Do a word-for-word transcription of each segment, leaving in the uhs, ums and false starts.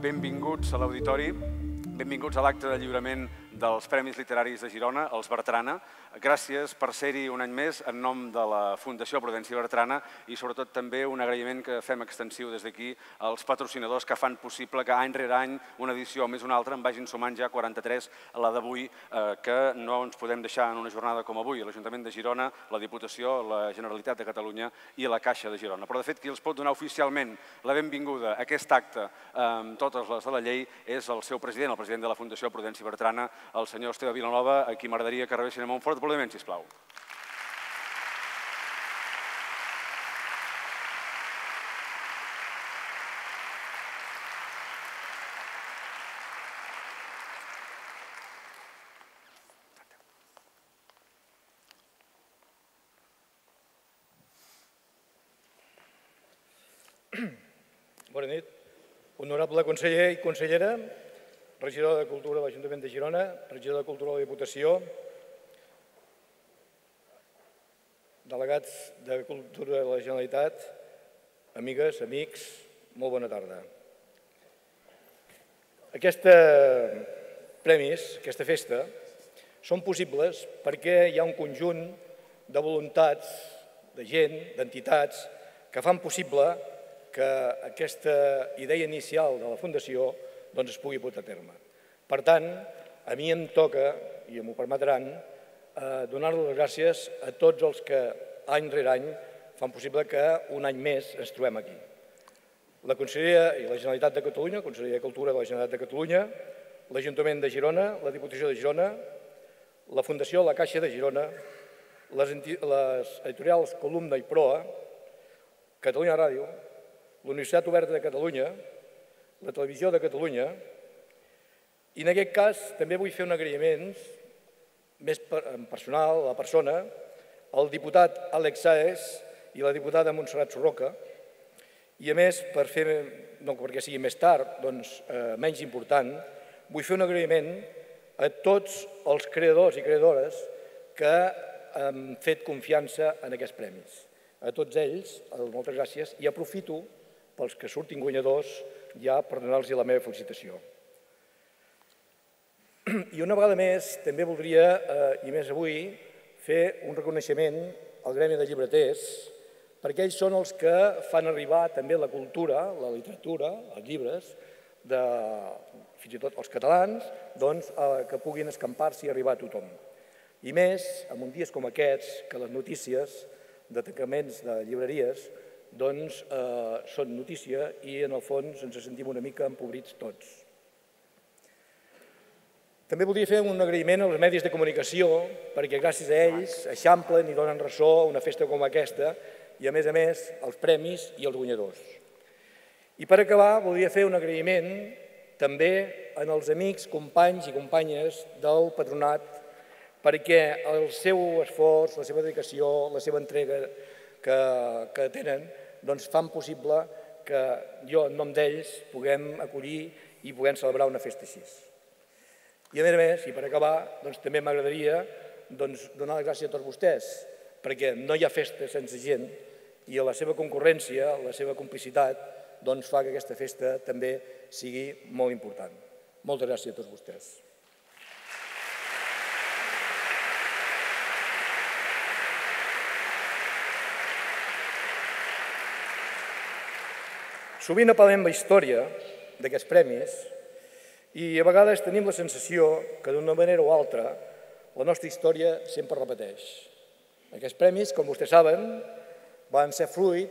Benvinguts a l'auditori, benvinguts a l'acte de lliurament dels Premis Literaris de Girona, els Bertrana. Gràcies per ser-hi un any més en nom de la Fundació Prudenci Bertrana i sobretot també un agraïment que fem extensiu des d'aquí als patrocinadors que fan possible que any rere any una edició o més una altra en vagin sumant ja quaranta-tres a la d'avui, que no ens podem deixar en una jornada com avui. L'Ajuntament de Girona, la Diputació, la Generalitat de Catalunya i la Caixa de Girona. Però de fet qui els pot donar oficialment la benvinguda a aquest acte amb totes les de la llei és el seu president, el president de la Fundació Prudenci Bertrana, el senyor Esteve Vilanova, a qui m'agradaria que rebessin amb un fort aplaudiment, sisplau. Bona nit, honorable conseller i consellera, regidor de Cultura de l'Ajuntament de Girona, regidor de Cultura de la Diputació, delegats de Cultura de la Generalitat, amigues, amics, molt bona tarda. Aquests premis, aquesta festa, són possibles perquè hi ha un conjunt de voluntats, de gent, d'entitats, que fan possible que aquesta idea inicial de la Fundació doncs es pugui portar a terme. Per tant, a mi em toca, i m'ho permetran, donar-los les gràcies a tots els que any rere any fan possible que un any més ens trobem aquí. La Conselleria i la Generalitat de Catalunya, Conselleria de Cultura de la Generalitat de Catalunya, l'Ajuntament de Girona, la Diputació de Girona, la Fundació La Caixa de Girona, les editorials Columna i Proa, Catalunya Ràdio, l'Universitat Oberta de Catalunya, la Televisió de Catalunya, i en aquest cas també vull fer un agraïment més personal a la persona, al diputat Alex Saez i la diputada Montserrat Surroca, i a més, per fer, no perquè sigui més tard, doncs menys important, vull fer un agraïment a tots els creadors i creadores que han fet confiança en aquests premis. A tots ells, moltes gràcies, i aprofito pels que surtin guanyadors ja per donar-los la meva felicitació. I una vegada més, també voldria, i més avui, fer un reconeixement al Gremi de Llibreters, perquè ells són els que fan arribar també la cultura, la literatura, els llibres, fins i tot els catalans, que puguin escampar-se i arribar a tothom. I més, en uns dies com aquests, que les notícies de tancaments de llibreries doncs són notícia i en el fons ens sentim una mica empobrits tots. També voldria fer un agraïment als medis de comunicació perquè gràcies a ells eixamplen i donen ressò a una festa com aquesta i a més a més els premis i els guanyadors. I per acabar voldria fer un agraïment també als amics, companys i companyes del patronat perquè el seu esforç, la seva dedicació, la seva entrega que tenen fan possible que jo, en nom d'ells, puguem acollir i puguem celebrar una festa així. I a més a més, i per acabar, també m'agradaria donar les gràcies a tots vostès, perquè no hi ha festa sense gent i la seva concurrència, la seva complicitat, fa que aquesta festa també sigui molt important. Moltes gràcies a tots vostès. Sovint apel·lem la història d'aquests premis i a vegades tenim la sensació que d'una manera o altra la nostra història sempre repeteix. Aquests premis, com vostès saben, van ser fruit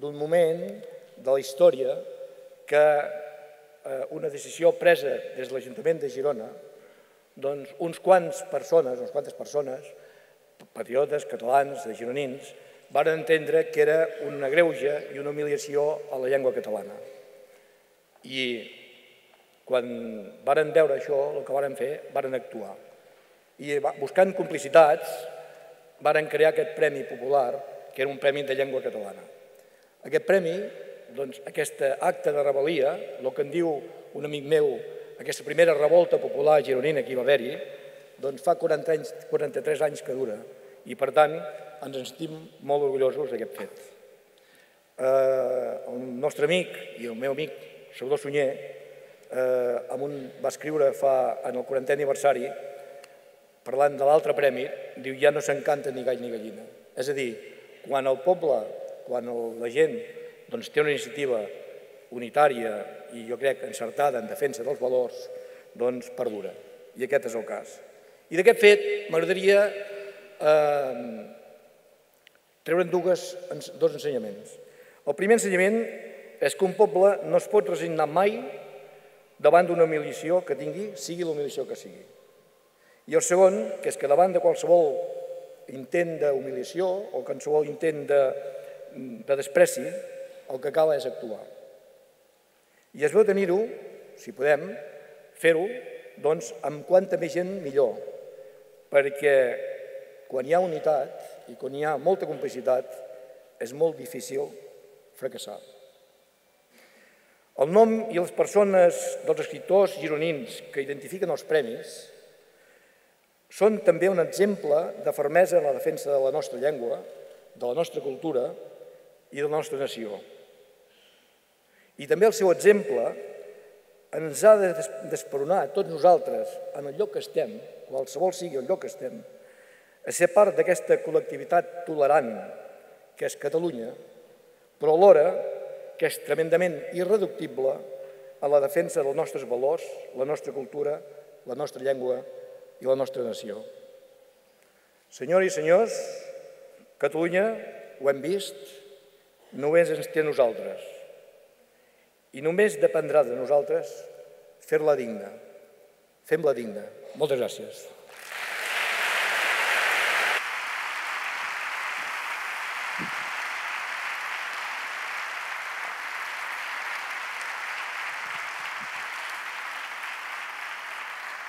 d'un moment de la història que una decisió presa des de l'Ajuntament de Girona, doncs uns quants persones, uns quantes persones, patriotes, catalans, de gironins, van entendre que era una greuge i una humiliació a la llengua catalana. I quan van veure això, el que van fer, van actuar. I buscant complicitats, van crear aquest Premi Popular, que era un premi de llengua catalana. Aquest premi, doncs, aquest acte de rebel·lia, el que en diu un amic meu, aquesta primera revolta popular gironina que hi va haver-hi, doncs fa quaranta-tres anys que dura. I, per tant, ens en sentim molt orgullosos d'aquest fet. El nostre amic i el meu amic, Salvador Sunyer, va escriure en el quarantè aniversari, parlant de l'altre premi, diu ja no s'encanta ni gall ni gallina. És a dir, quan el poble, quan la gent té una iniciativa unitària i jo crec encertada en defensa dels valors, doncs perdura. I aquest és el cas. I d'aquest fet m'agradaria treure'n dos ensenyaments. El primer ensenyament és que un poble no es pot resignar mai davant d'una humiliació que tingui, sigui la humiliació que sigui. I el segon, que és que davant de qualsevol intent d'humiliació o qualsevol intent de despreci, el que cal és actuar. I es veu tenir-ho, si podem, fer-ho, doncs, amb quanta més gent millor, perquè quan hi ha unitat i quan hi ha molta complicitat és molt difícil fracassar. El nom i les persones dels escriptors gironins que identifiquen els premis són també un exemple de fermesa en la defensa de la nostra llengua, de la nostra cultura i de la nostra nació. I també el seu exemple ens ha de desperonar a tots nosaltres, en el lloc que estem, qualsevol sigui el lloc que estem, a ser part d'aquesta col·lectivitat tolerant que és Catalunya, però alhora que és tremendament irreductible a la defensa dels nostres valors, la nostra cultura, la nostra llengua i la nostra nació. Senyores i senyors, Catalunya, ho hem vist, només ens té nosaltres. I només dependrà de nosaltres fer-la digna. Fem-la digna. Moltes gràcies.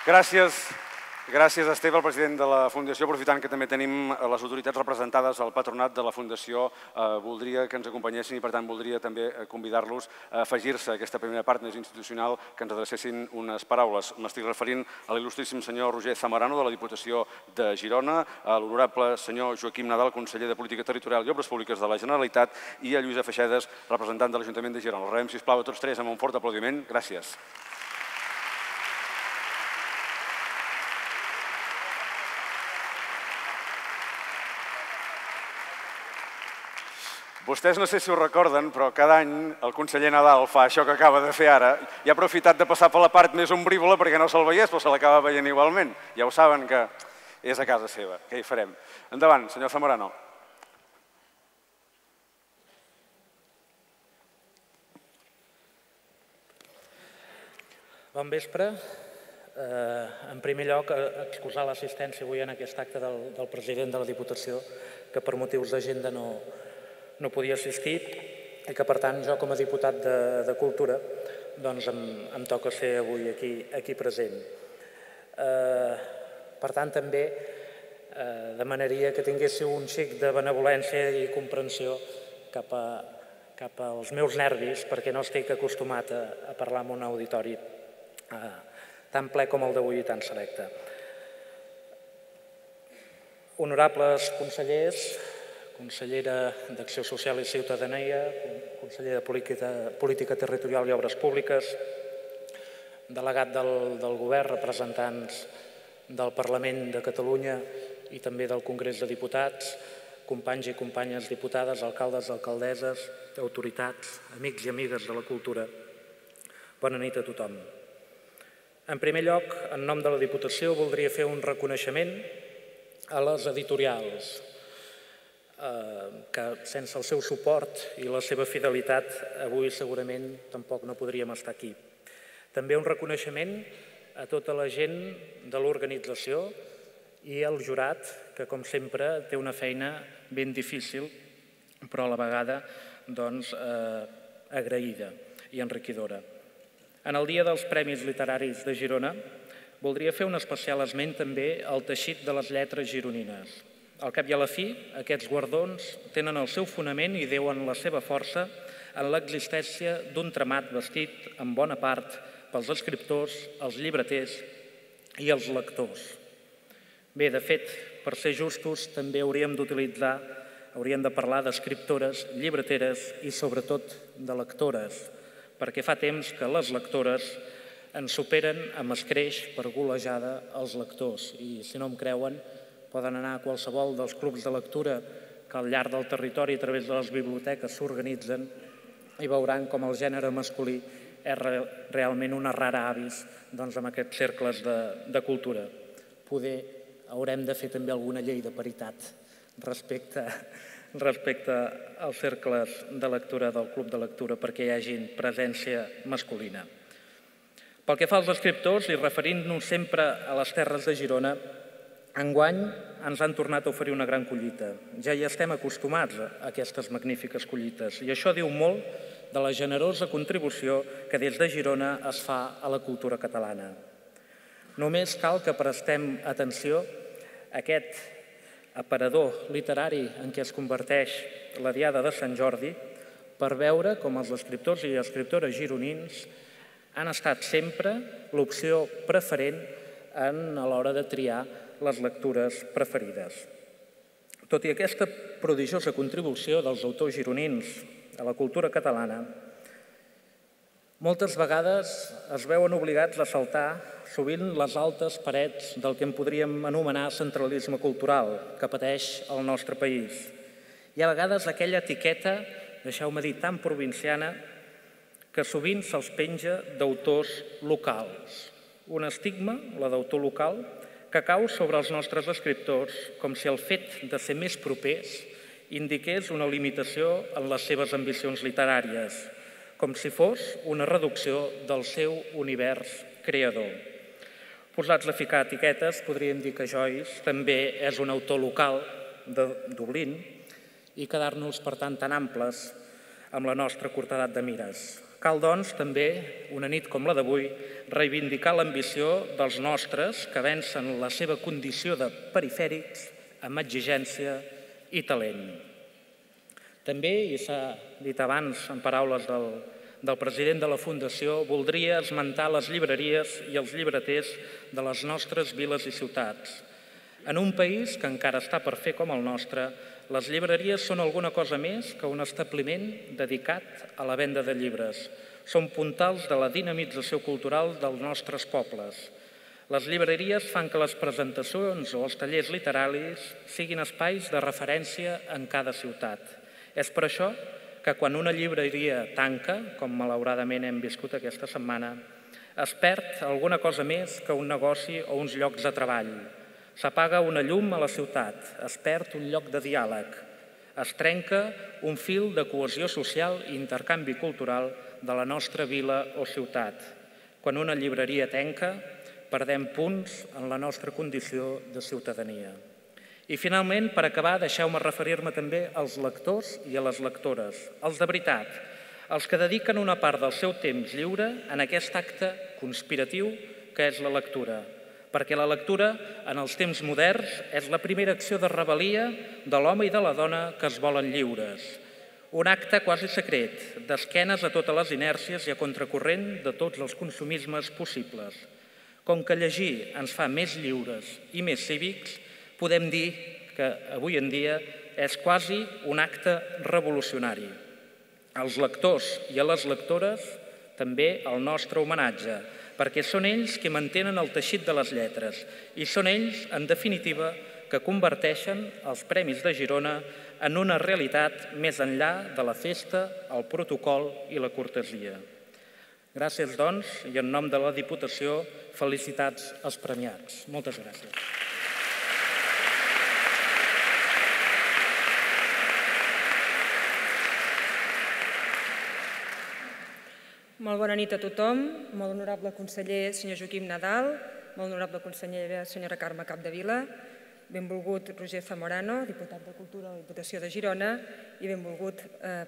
Gràcies, gràcies Esteve, el president de la Fundació. Aprofitant que també tenim les autoritats representades al patronat de la Fundació, voldria que ens acompanyessin i per tant voldria també convidar-los a afegir-se a aquesta primera part més institucional, que ens adrecessin unes paraules. M'estic referint a l'il·lustríssim senyor Roger Zamorano de la Diputació de Girona, a l'honorable senyor Joaquim Nadal, conseller de Política Territorial i Obres Públiques de la Generalitat i a Lluïsa Faixedes, representant de l'Ajuntament de Girona. Els rebem, sisplau, a tots tres amb un fort aplaudiment. Gràcies. Vostès no sé si ho recorden, però cada any el conseller Nadal fa això que acaba de fer ara i ha aprofitat de passar per la part més ombrívola perquè no se'l veiés, però se l'acaba veient igualment. Ja ho saben que és a casa seva. Què hi farem? Endavant, senyor Zamorano. Bon vespre. En primer lloc, excusar l'assistència avui en aquest acte del president de la Diputació, que per motius d'agenda no... no podia assistir i que, per tant, jo com a diputat de Cultura em toca ser avui aquí present. Per tant, també demanaria que tinguéssiu un xic de benevolència i comprensió cap als meus nervis, perquè no estic acostumat a parlar en un auditori tan ple com el d'avui i tan selecte. Honorables consellers, consellera d'Acció Social i Ciutadania, conseller de Política Territorial i Obres Públiques, delegat del govern, representants del Parlament de Catalunya i també del Congrés de Diputats, companys i companyes diputades, alcaldes, alcaldesses, autoritats, amics i amigues de la cultura. Bona nit a tothom. En primer lloc, en nom de la Diputació, voldria fer un reconeixement a les editorials, que sense el seu suport i la seva fidelitat avui segurament tampoc no podríem estar aquí. També un reconeixement a tota la gent de l'organització i al jurat, que com sempre té una feina ben difícil, però a la vegada agraïda i enriquidora. En el dia dels Premis Literaris de Girona voldria fer un especial esment també al teixit de les lletres gironines. Al cap i a la fi, aquests guardons tenen el seu fonament i deuen la seva força en l'existència d'un tramat vestit en bona part pels escriptors, els llibreters i els lectors. Bé, de fet, Per ser justos, també hauríem d'utilitzar, hauríem de parlar d'escriptores, llibreteres i, sobretot, de lectores, perquè fa temps que les lectores ens superen amb escreix per golejada els lectors. I, si no em creuen, poden anar a qualsevol dels clubs de lectura que al llarg del territori a través de les biblioteques s'organitzen i veuran com el gènere masculí és realment una rara avis en aquests cercles de cultura. Poder haurem de fer també alguna llei de paritat respecte als cercles de lectura del club de lectura perquè hi hagi presència masculina. Pel que fa als escriptors, i referint-nos sempre a les terres de Girona, enguany ens han tornat a oferir una gran collita. Ja hi estem acostumats a aquestes magnífiques collites i això diu molt de la generosa contribució que des de Girona es fa a la cultura catalana. Només cal que prestem atenció a aquest aparador literari en què es converteix la Diada de Sant Jordi per veure com els escriptors i escriptores gironins han estat sempre l'opció preferent a l'hora de triar les lectures preferides. Tot i aquesta prodigiosa contribució dels autors gironins a la cultura catalana, moltes vegades es veuen obligats a saltar sovint les altes parets del que en podríem anomenar centralisme cultural que pateix el nostre país. Hi ha vegades aquella etiqueta, deixeu-me dir, tan provinciana, que sovint se'ls penja d'autors locals. Un estigma, la d'autor local, que cau sobre els nostres escriptors com si el fet de ser més propers indiqués una limitació en les seves ambicions literàries, com si fos una reducció del seu univers creador. Posats a ficar etiquetes, podríem dir que Joyce també és un autor local de Dublín i quedar-nos, per tant, tan amples amb la nostra curtedat de mires. Cal, doncs, també, una nit com la d'avui, reivindicar l'ambició dels nostres que vencen la seva condició de perifèrics amb exigència i talent. També, i s'ha dit abans en paraules del president de la Fundació, voldria esmentar les llibreries i els llibreters de les nostres viles i ciutats. En un país que encara està per fer com el nostre, les llibreries són alguna cosa més que un establiment dedicat a la venda de llibres. Són puntals de la dinamització cultural dels nostres pobles. Les llibreries fan que les presentacions o els tallers literaris siguin espais de referència en cada ciutat. És per això que quan una llibreria tanca, com malauradament hem viscut aquesta setmana, es perd alguna cosa més que un negoci o uns llocs de treball. S'apaga una llum a la ciutat, es perd un lloc de diàleg, es trenca un fil de cohesió social i intercanvi cultural de la nostra vila o ciutat. Quan una llibreria tanca, perdem punts en la nostra condició de ciutadania. I finalment, per acabar, deixeu-me referir-me també als lectors i a les lectores, els de veritat, els que dediquen una part del seu temps lliure en aquest acte conspiratiu que és la lectura. Perquè la lectura, en els temps moderns, és la primera acció de rebel·lia de l'home i de la dona que es volen lliures. Un acte quasi secret, d'esquenes a totes les inèrcies i a contracorrent de tots els consumismes possibles. Com que llegir ens fa més lliures i més cívics, podem dir que avui en dia és quasi un acte revolucionari. Als lectors i a les lectores, també el nostre homenatge, perquè són ells que mantenen el teixit de les lletres i són ells, en definitiva, que converteixen els Premis de Girona en una realitat més enllà de la festa, el protocol i la cortesia. Gràcies, doncs, i en nom de la Diputació, felicitats als premiats. Moltes gràcies. Molt bona nit a tothom, molt honorable conseller, senyor Joaquim Nadal, molt honorable consellera, senyora Carme Capdevila, benvolgut Roger Zamorano, diputat de Cultura de la Diputació de Girona i benvolgut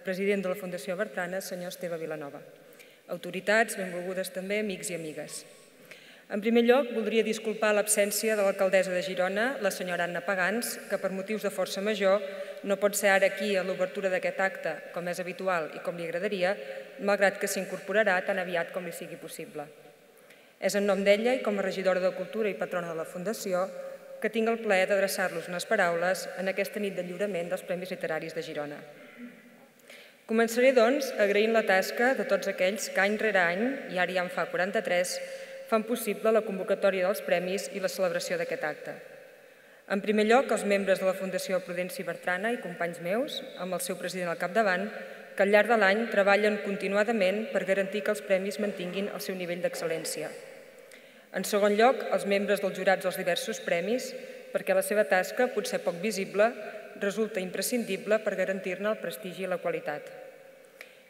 president de la Fundació Bertrana, senyor Esteve Vilanova. Autoritats, benvolgudes també, amics i amigues. En primer lloc, voldria disculpar l'absència de l'alcaldessa de Girona, la senyora Anna Pagans, que per motius de força major no pot ser ara aquí a l'obertura d'aquest acte, com és habitual i com li agradaria, malgrat que s'incorporarà tan aviat com li sigui possible. És en nom d'ella i com a regidora de Cultura i patrona de la Fundació que tinc el plaer d'adreçar-los unes paraules en aquesta nit de lliurament dels Premis Literaris de Girona. Començaré, doncs, agraint la tasca de tots aquells que any rere any, i ara ja en fa quaranta-tres, fan possible la convocatòria dels premis i la celebració d'aquest acte. En primer lloc, els membres de la Fundació Prudenci Bertrana i companys meus, amb el seu president al capdavant, que al llarg de l'any treballen continuadament per garantir que els premis mantinguin el seu nivell d'excel·lència. En segon lloc, els membres dels jurats dels diversos premis, perquè la seva tasca, potser poc visible, resulta imprescindible per garantir-ne el prestigi i la qualitat.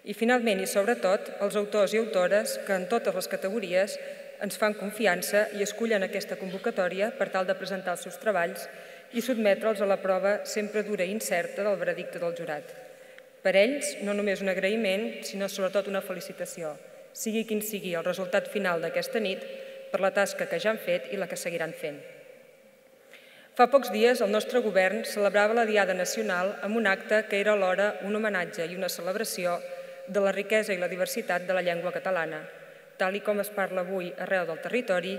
I finalment i sobretot, els autors i autores que en totes les categories ens fan confiança i escullen aquesta convocatòria per tal de presentar els seus treballs i sotmetre'ls a la prova sempre dura i incerta del veredicte del jurat. Per ells, no només un agraïment, sinó sobretot una felicitació, sigui quin sigui el resultat final d'aquesta nit, per la tasca que ja han fet i la que seguiran fent. Fa pocs dies el nostre govern celebrava la Diada Nacional amb un acte que era alhora un homenatge i una celebració de la riquesa i la diversitat de la llengua catalana, tal i com es parla avui arreu del territori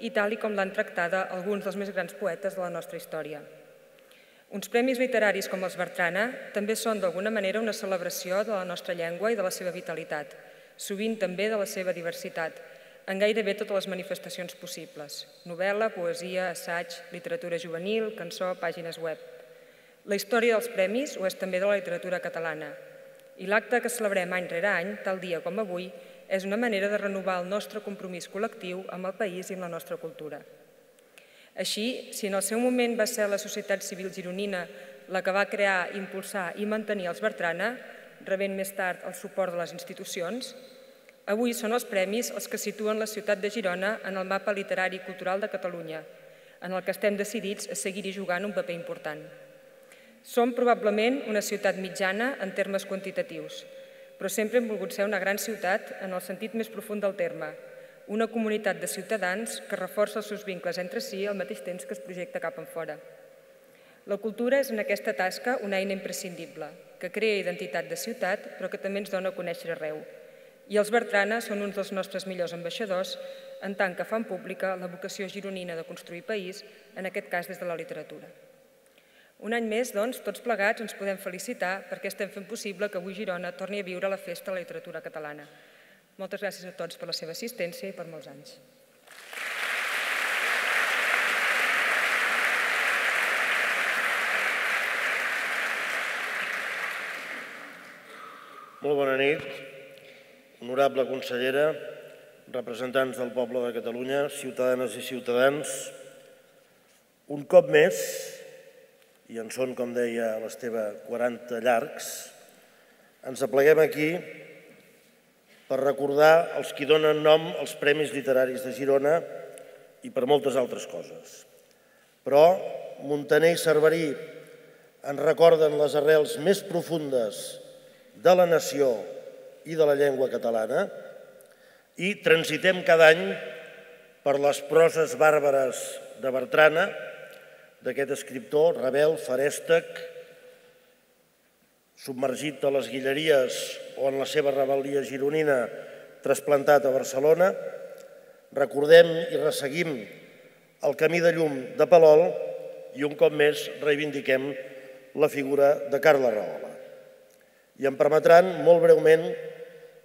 i tal i com l'han tractada alguns dels més grans poetes de la nostra història. Uns premis literaris com els Bertrana també són d'alguna manera una celebració de la nostra llengua i de la seva vitalitat, sovint també de la seva diversitat, en gairebé totes les manifestacions possibles: novel·la, poesia, assaig, literatura juvenil, cançó, pàgines web. La història dels premis ho és també de la literatura catalana, i l'acte que celebrem any rere any, tal dia com avui, és una manera de renovar el nostre compromís col·lectiu amb el país i amb la nostra cultura. Així, si en el seu moment va ser la societat civil gironina la que va crear, impulsar i mantenir els Bertrana, rebent més tard el suport de les institucions, avui són els premis els que situen la ciutat de Girona en el mapa literari i cultural de Catalunya, en el que estem decidits a seguir-hi jugant un paper important. Som probablement una ciutat mitjana en termes quantitatius, però sempre hem volgut ser una gran ciutat en el sentit més profund del terme, una comunitat de ciutadans que reforça els seus vincles entre si al mateix temps que es projecta cap enfora. La cultura és en aquesta tasca una eina imprescindible, que crea identitat de ciutat, però que també ens dona a conèixer arreu. I els Bertrana són uns dels nostres millors ambaixadors en tant que fan pública la vocació gironina de construir país, en aquest cas des de la literatura. Un any més, doncs, tots plegats ens podem felicitar perquè estem fent possible que avui Girona torni a viure la festa de la literatura catalana. Moltes gràcies a tots per la seva assistència i per molts anys. Molt bona nit. Honorable consellera, representants del poble de Catalunya, ciutadanes i ciutadans, un cop més, i en són, com deia l'Esteve, quaranta llargs, ens apleguem aquí per recordar els qui donen nom als Premis Literaris de Girona i per moltes altres coses. Però Muntaner i Cerverí ens recorden les arrels més profundes de la nació i de la llengua catalana, i transitem cada any per les proses bàrbares de Bertrana, d'aquest escriptor rebel, farèstec, submergit de les Guilleries o en la seva rebel·lia gironina trasplantat a Barcelona. Recordem i resseguim el camí de llum de Palol i un cop més reivindiquem la figura de Carles Rahola. I em permetran molt breument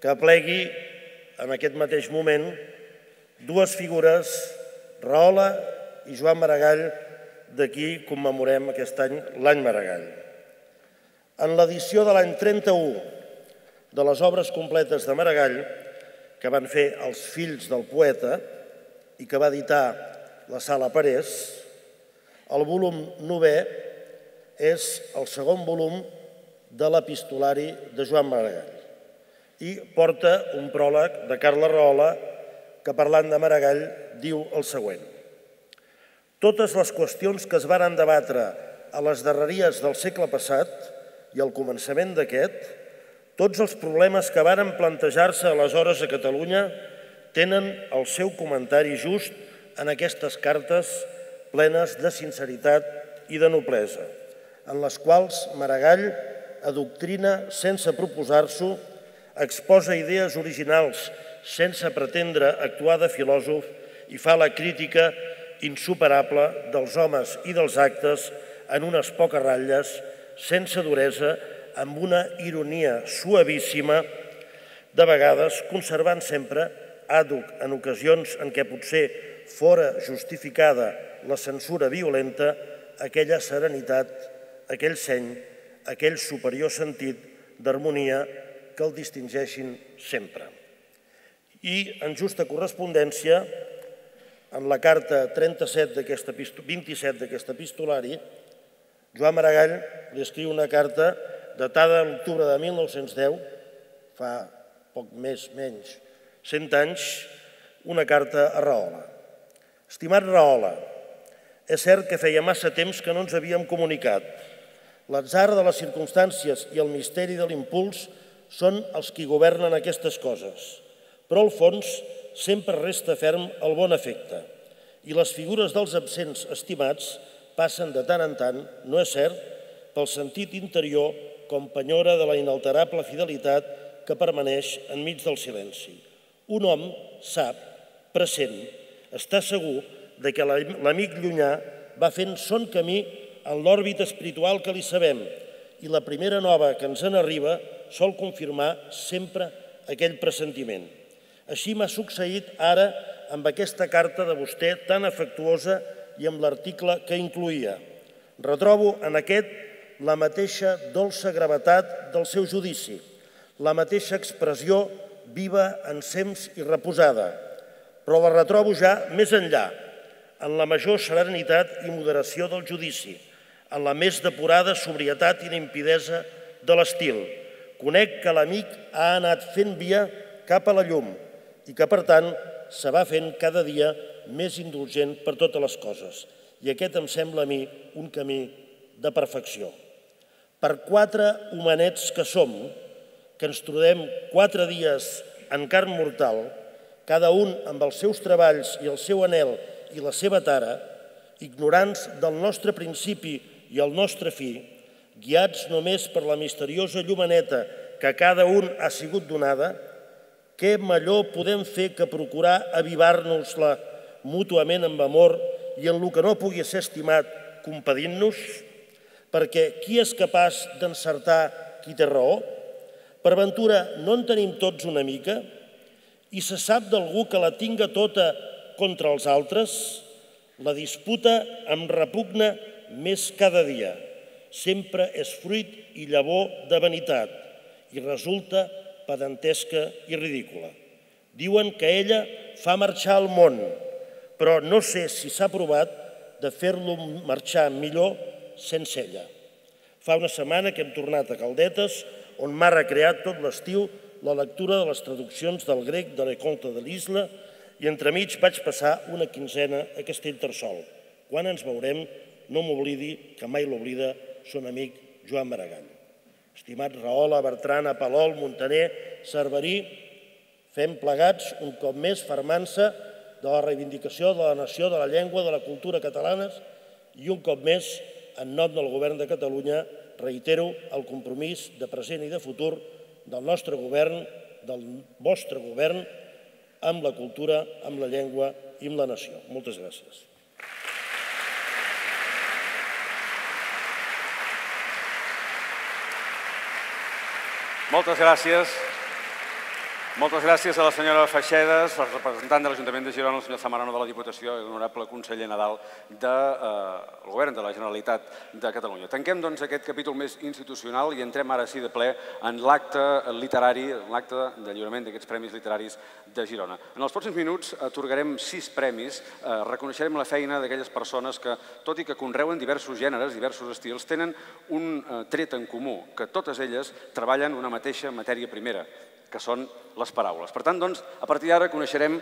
que aplegui en aquest mateix moment dues figures, Rahola i Joan Maragall, de qui commemorem aquest any l'any Maragall. En l'edició de l'any trenta-u de les obres completes de Maragall, que van fer els fills del poeta i que va editar la Sala Parés, el volum novè és el segon volum de l'epistolari de Joan Maragall i porta un pròleg de Carles Rahola que, parlant de Maragall, diu el següent. Totes les qüestions que es varen debatre a les darreries del segle passat i al començament d'aquest, tots els problemes que varen plantejar-se aleshores a Catalunya tenen el seu comentari just en aquestes cartes plenes de sinceritat i de noblesa, en les quals Maragall adoctrina sense proposar-s'ho, exposa idees originals sense pretendre actuar de filòsof i fa la crítica insuperable dels homes i dels actes en unes poques ratlles, sense duresa, amb una ironia suavíssima, de vegades conservant sempre, ad hoc en ocasions en què potser fora justificada la censura violenta, aquella serenitat, aquell seny, aquell superior sentit d'harmonia que el distingeixin sempre. I, en justa correspondència, en la carta vint-i-set d'aquest epistolari, Joan Maragall li escriu una carta datada a l'octubre de mil nou-cents deu, fa poc més, menys, cent anys, una carta a Rahola. Estimat Rahola, és cert que feia massa temps que no ens havíem comunicat. L'atzar de les circumstàncies i el misteri de l'impuls són els qui governen aquestes coses, però al fons sempre resta ferm el bon efecte i les figures dels absents estimats passen de tant en tant, no és cert, pel sentit interior com penyora de la inalterable fidelitat que permaneix enmig del silenci. Un hom sap, present, està segur de que l'amic llunyà va fent son camí en l'òrbita espiritual que li sabem i la primera nova que ens en arriba sol confirmar sempre aquell pressentiment. Així m'ha succeït ara amb aquesta carta de vostè tan afectuosa i amb l'article que incloïa. Retrobo en aquest la mateixa dolça gravetat del seu judici, la mateixa expressió viva, ensems i reposada, però la retrobo ja més enllà, en la major serenitat i moderació del judici, en la més depurada sobrietat i limpidesa de l'estil. Conec que l'amic ha anat fent via cap a la llum i que, per tant, se va fent cada dia més indulgent per totes les coses. I aquest em sembla a mi un camí de perfecció. Per quatre humanets que som, que ens trobem quatre dies en carn mortal, cada un amb els seus treballs i el seu anhel i la seva tara, ignorants del nostre principi i el nostre fi, guiats només per la misteriosa llumaneta que cada un ha sigut donada, què millor podem fer que procurar avivar-nos-la mútuament amb amor i en el que no pugui ser estimat, compadint-nos? Perquè qui és capaç d'encertar qui té raó? Per ventura, no en tenim tots una mica? I se sap d'algú que la tinga tota contra els altres? La disputa em repugna més cada dia. Sempre és fruit i llavor de vanitat i resulta pedantesca i ridícula. Diuen que ella fa marxar al món, però no sé si s'ha provat de fer-lo marxar millor sense ella. Fa una setmana que hem tornat a Caldetes, on m'ha recreat tot l'estiu la lectura de les traduccions del grec de Les Contes de l'Isla i entremig vaig passar una quinzena a Castellterçol. Quan ens veurem, no m'oblidi, que mai l'oblida son amic Joan Maragall. Estimats Rahola, Bertrana, Palol, Montaner, Cerverí, fem plegats un cop més fermança de la reivindicació de la nació, de la llengua, de la cultura catalanes i un cop més, en nom del Govern de Catalunya, reitero el compromís de present i de futur del nostre govern, del vostre govern, amb la cultura, amb la llengua i amb la nació. Moltes gràcies. Moltes gràcies. Moltes gràcies a la senyora Faixedes, al representant de l'Ajuntament de Girona, el senyor Zamorano de la Diputació i l'honorable conseller Nadal del Govern de la Generalitat de Catalunya. Tanquem doncs aquest capítol més institucional i entrem ara sí de ple en l'acte literari, en l'acte de lliurament d'aquests premis literaris de Girona. En els pròxims minuts atorgarem sis premis, reconeixerem la feina d'aquelles persones que, tot i que conreuen diversos gèneres, diversos estils, tenen un tret en comú, que totes elles treballen una mateixa matèria primera, que són les paraules. Per tant, doncs, a partir d'ara coneixerem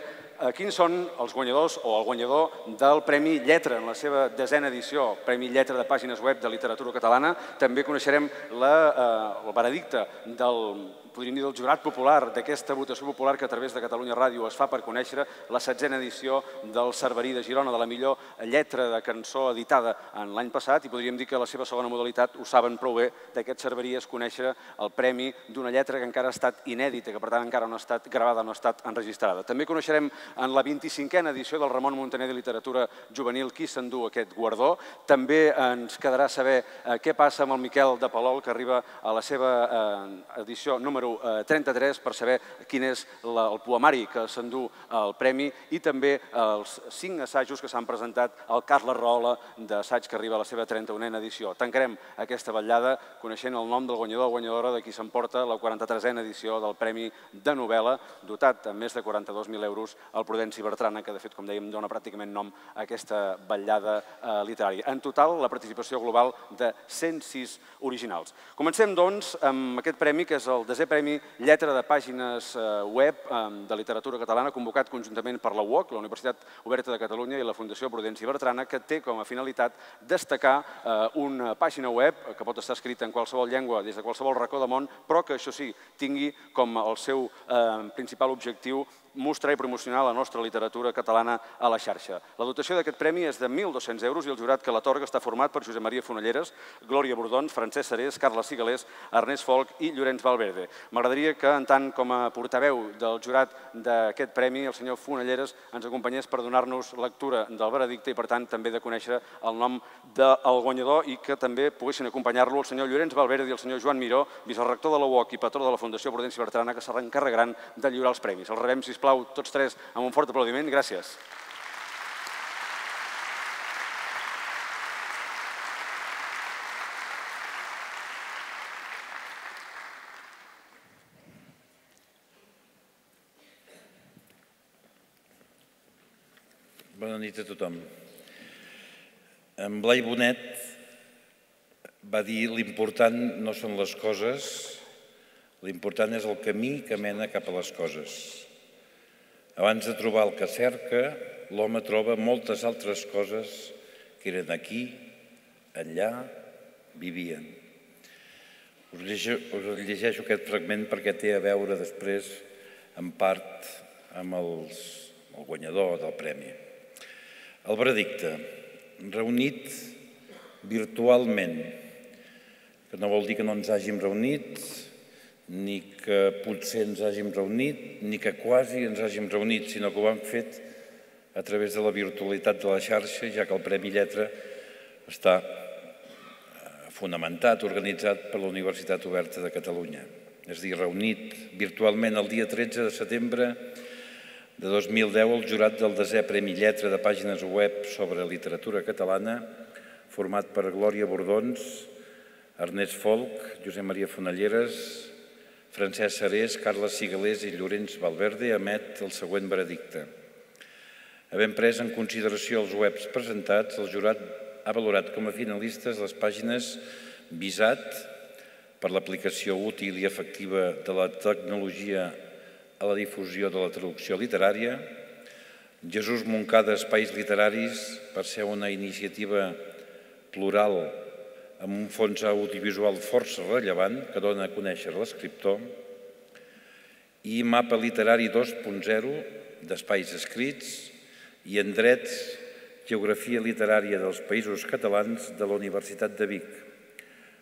quins són els guanyadors o el guanyador del Premi Lletra, en la seva desena edició, Premi Lletra de Pàgines Web de Literatura Catalana. També coneixerem el veredicte del, podríem dir, del jurat popular, d'aquesta votació popular que a través de Catalunya Ràdio es fa per conèixer la setzena edició del Cerverí de Girona, de la millor lletra de cançó editada en l'any passat, i podríem dir que la seva segona modalitat, ho saben prou bé, d'aquest Cerverí és conèixer el premi d'una lletra que encara ha estat inèdita, que per tant encara no ha estat gravada, no ha estat enregistrada. També coneixerem en la vint-i-cinquena edició del Ramon Muntaner de Literatura Juvenil, qui s'endú aquest guardó. També ens quedarà saber què passa amb el Miquel de Palol, que arriba a la seva edició número trenta-tres, per saber quin és el poemari que s'endú el premi, i també els cinc assajos que s'han presentat al Carles Rahola, d'assaig que arriba a la seva trenta-unena edició. Tancarem aquesta vetllada coneixent el nom del guanyador o guanyadora de qui s'emporta la quaranta-tresena edició del Premi de Novel·la, dotat amb més de quaranta-dos mil euros al Prudenci Bertrana, que de fet, com dèiem, dona pràcticament nom a aquesta vetllada literària. En total, la participació global de cent sis originals. Comencem, doncs, amb aquest premi, que és el desè Premi Lletra de Pàgines Web de Literatura Catalana, convocat conjuntament per la U O C, la Universitat Oberta de Catalunya, i la Fundació Prudenci Bertrana, que té com a finalitat destacar una pàgina web que pot estar escrita en qualsevol llengua des de qualsevol racó del món, però que, això sí, tingui com el seu principal objectiu mostrar i promocionar la nostra literatura catalana a la xarxa. La dotació d'aquest premi és de mil dos-cents euros i el jurat que l'atorga està format per Josep Maria Fonalleras, Glòria Bordons, Francesc Serès, Carles Sigalés, Ernest Folch i Llorenç Valverde. M'agradaria que, en tant com a portaveu del jurat d'aquest premi, el senyor Fonalleras ens acompanyés per donar-nos lectura del veredicte i, per tant, també de conèixer el nom del guanyador, i que també poguessin acompanyar-lo el senyor Llorenç Valverde i el senyor Joan Miró, vicerector de la U O C i patró de la Fundació Prudenci Bertrana, que s'encarregaran de lliurar els premis. Els rebem, sisplau, tots tres amb un fort aplaudiment. Gràcies. Bona nit a tothom. En Blai Bonet va dir: l'important no són les coses, l'important és el camí que mena cap a les coses. Abans de trobar el que cerca, l'home troba moltes altres coses que eren aquí, enllà, vivien. Us llegeixo aquest fragment perquè té a veure després, en part, amb els, el guanyador del premi. El veredicte, reunit virtualment, que no vol dir que no ens hàgim reunit, ni que potser ens hàgim reunit, ni que quasi ens hàgim reunit, sinó que ho hem fet a través de la virtualitat de la xarxa, ja que el Premi Lletra està fonamentat, organitzat per la Universitat Oberta de Catalunya. És a dir, reunit virtualment el dia tretze de setembre de dos mil deu, el jurat del desè Premi Lletra de Pàgines Web sobre Literatura Catalana, format per Glòria Bordons, Ernest Folch, Josep Maria Fonalleras, Francesc Serès, Carles Sigalés i Llorenç Valverde, emet el següent veredicte. Havent pres en consideració els webs presentats, el jurat ha valorat com a finalistes les pàgines Visat, per l'aplicació útil i efectiva de la tecnologia a la difusió de la traducció literària, Jesús Moncada, Espais Literaris, per ser una iniciativa plural amb un fons audiovisual força rellevant que dona a conèixer l'escriptor, i Mapa Literari dos punt zero d'espais escrits i en drets Geografia Literària dels Països Catalans de la Universitat de Vic,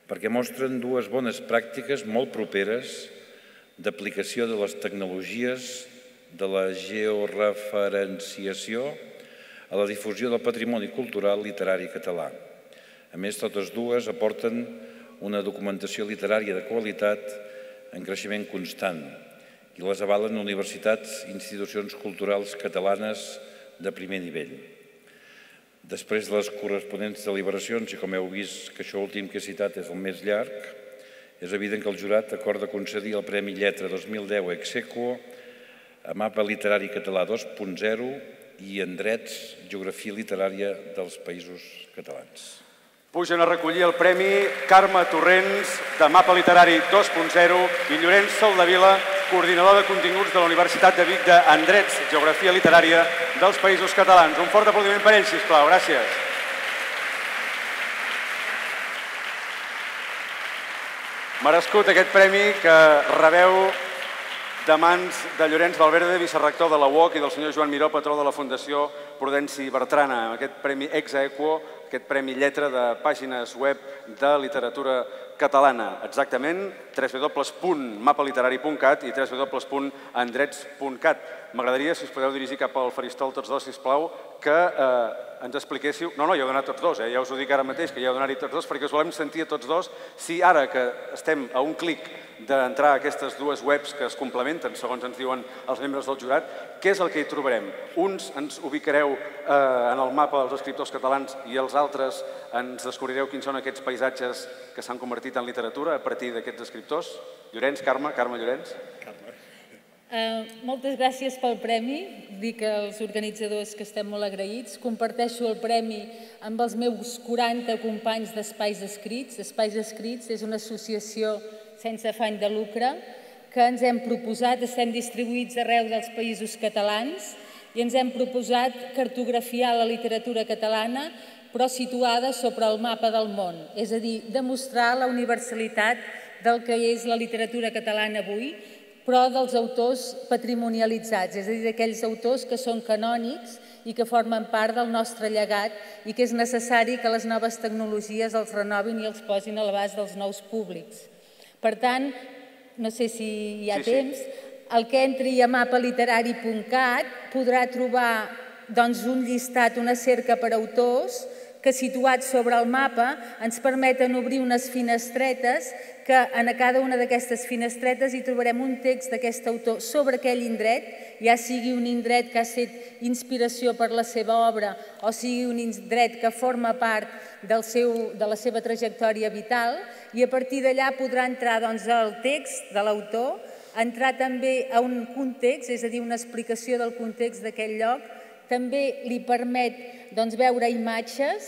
perquè mostren dues bones pràctiques molt properes d'aplicació de les tecnologies de la georreferenciació a la difusió del patrimoni cultural literari català. A més, totes dues aporten una documentació literària de qualitat en creixement constant i les avalen universitats i institucions culturals catalanes de primer nivell. Després de les corresponents deliberacions, i com heu vist que això últim que he citat és el més llarg, és evident que el jurat acorda concedir el Premi Lletra dos mil deu ex aequo a Mapa Literari Català dos punt zero i en drets Geografia Literària dels Països Catalans. Pugen a recollir el premi Carme Torrents, de Mapa Literari dos punt zero, i Llorenç Soldevila, coordinador de continguts de la Universitat de Vic d'en Drets, Geografia Literària dels Països Catalans. Un fort aplaudiment per ells, sisplau. Gràcies. Merescut aquest premi que rebeu de mans de Llorenç Valverde, vicerector de la U O C, i del senyor Joan Miró, patró de la Fundació Prudenci Bertrana, amb aquest premi ex aequo, aquest Premi Lletra de Pàgines Web de Literatura catalana, exactament w w w punt mapa literari punt cat i w w w punt endrets punt cat. M'agradaria, si us podeu dirigir cap al faristol tots dos, sisplau, que ens expliquéssiu... No, no, ja heu donat tots dos, ja us ho dic ara mateix, que ja heu donat tots dos, perquè us volem sentir a tots dos. Si ara que estem a un clic d'entrar a aquestes dues webs que es complementen, segons ens diuen els membres del jurat, què és el que hi trobarem? Uns ens ubicareu en el mapa dels escriptors catalans i els altres ens descobrireu quins són aquests paisatges que s'han convertit en literatura a partir d'aquests escriptors. Llorenç, Carme, Carme Llorenç. Moltes gràcies pel premi. Dic als organitzadors que estem molt agraïts. Comparteixo el premi amb els meus quaranta companys d'Espais Escrits. Espais Escrits és una associació sense afany de lucre que ens hem proposat, estem distribuïts arreu dels països catalans i ens hem proposat cartografiar la literatura catalana però situada sobre el mapa del món, és a dir, demostrar la universalitat del que és la literatura catalana avui, però dels autors patrimonialitzats, és a dir, d'aquells autors que són canònics i que formen part del nostre llegat i que és necessari que les noves tecnologies els renovin i els posin a l'abast dels nous públics. Per tant, no sé si hi ha temps, el que entri a mapa literari punt cat podrà trobar un llistat, una cerca per autors, que situats sobre el mapa ens permeten obrir unes finestretes que en cada una d'aquestes finestretes hi trobarem un text d'aquest autor sobre aquell indret, ja sigui un indret que ha estat inspiració per la seva obra o sigui un indret que forma part de la seva trajectòria vital, i a partir d'allà podrà entrar el text de l'autor, entrar també a un context, és a dir, una explicació del context d'aquell lloc, també li permet veure imatges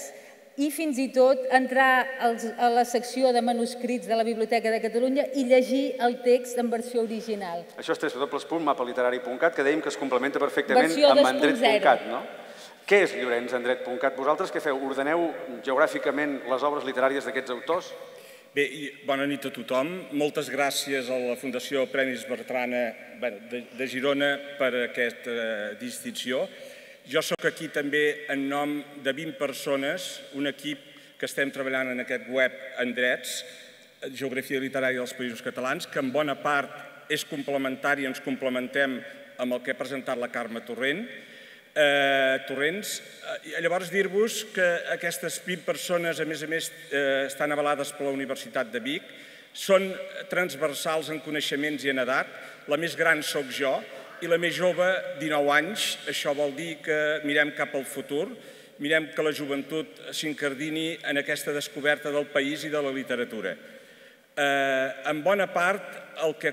i fins i tot entrar a la secció de manuscrits de la Biblioteca de Catalunya i llegir el text en versió original. Això és w w w punt mapa literari punt cat, que dèiem que es complementa perfectament amb endret punt cat, no? Què és Llorenç endret punt cat? Vosaltres què feu? Ordeneu geogràficament les obres literàries d'aquests autors? Bé, bona nit a tothom. Moltes gràcies a la Fundació Premis Bertrana de Girona per aquesta distinció. Jo sóc aquí també en nom de vint persones, un equip que estem treballant en aquest web Endrets, Geografia Literària dels Països Catalans, que en bona part és complementari, ens complementem amb el que ha presentat la Carme Torrents. Llavors dir-vos que aquestes vint persones, a més a més, estan avalades per la Universitat de Vic, són transversals en coneixements i en edat, la més gran sóc jo, i la més jove, dinou anys, això vol dir que mirem cap al futur, mirem que la joventut s'incardini en aquesta descoberta del país i de la literatura. En bona part, el que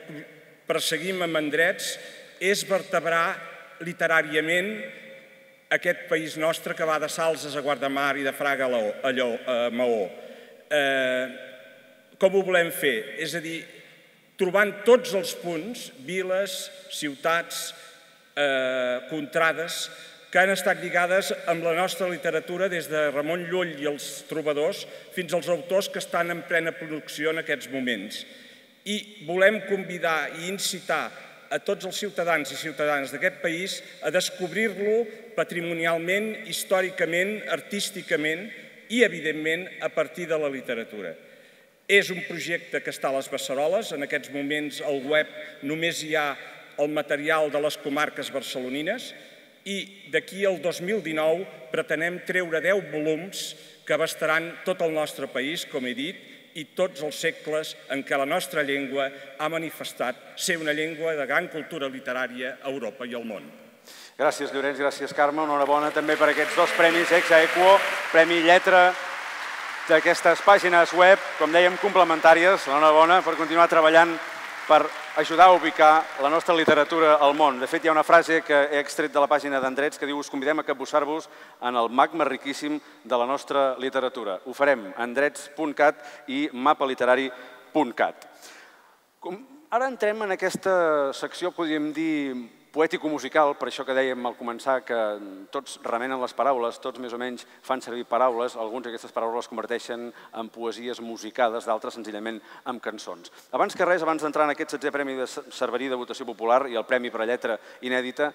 perseguim amb Endrets és vertebrar literàriament aquest país nostre que va de Salses a Guardamar i de Fraga a Maó. Com ho volem fer? És a dir, trobant tots els punts, viles, ciutats, contrades, que han estat lligades amb la nostra literatura des de Ramon Llull i els trobadors fins als autors que estan en plena producció en aquests moments. I volem convidar i incitar a tots els ciutadans i ciutadanes d'aquest país a descobrir-lo patrimonialment, històricament, artísticament i, evidentment, a partir de la literatura. És un projecte que està a les Basseroles. En aquests moments al web només hi ha el material de les comarques barcelonines i d'aquí al dos mil dinou pretenem treure deu volums que abastaran tot el nostre país, com he dit, i tots els segles en què la nostra llengua ha manifestat ser una llengua de gran cultura literària a Europa i al món. Gràcies, Llorenç, gràcies, Carme. Enhorabona també per aquests dos premis, Ex Aequo, Premi Lletra, d'aquestes pàgines web, com dèiem, complementàries, l'enhorabona, per continuar treballant per ajudar a ubicar la nostra literatura al món. De fet, hi ha una frase que he extret de la pàgina d'Endrets que diu: us convidem a capbussar-vos en el magma riquíssim de la nostra literatura. Ho farem a endrets punt cat i mapa literari punt cat. Ara entrem en aquesta secció, podríem dir, poètic-musical, per això que dèiem al començar que tots remenen les paraules, tots més o menys fan servir paraules, alguns d'aquestes paraules les converteixen en poesies musicades, d'altres senzillament en cançons. Abans que res, abans d'entrar en aquest setzè Premi de Cerverí de Votació Popular i el Premi per a Lletra Inèdita,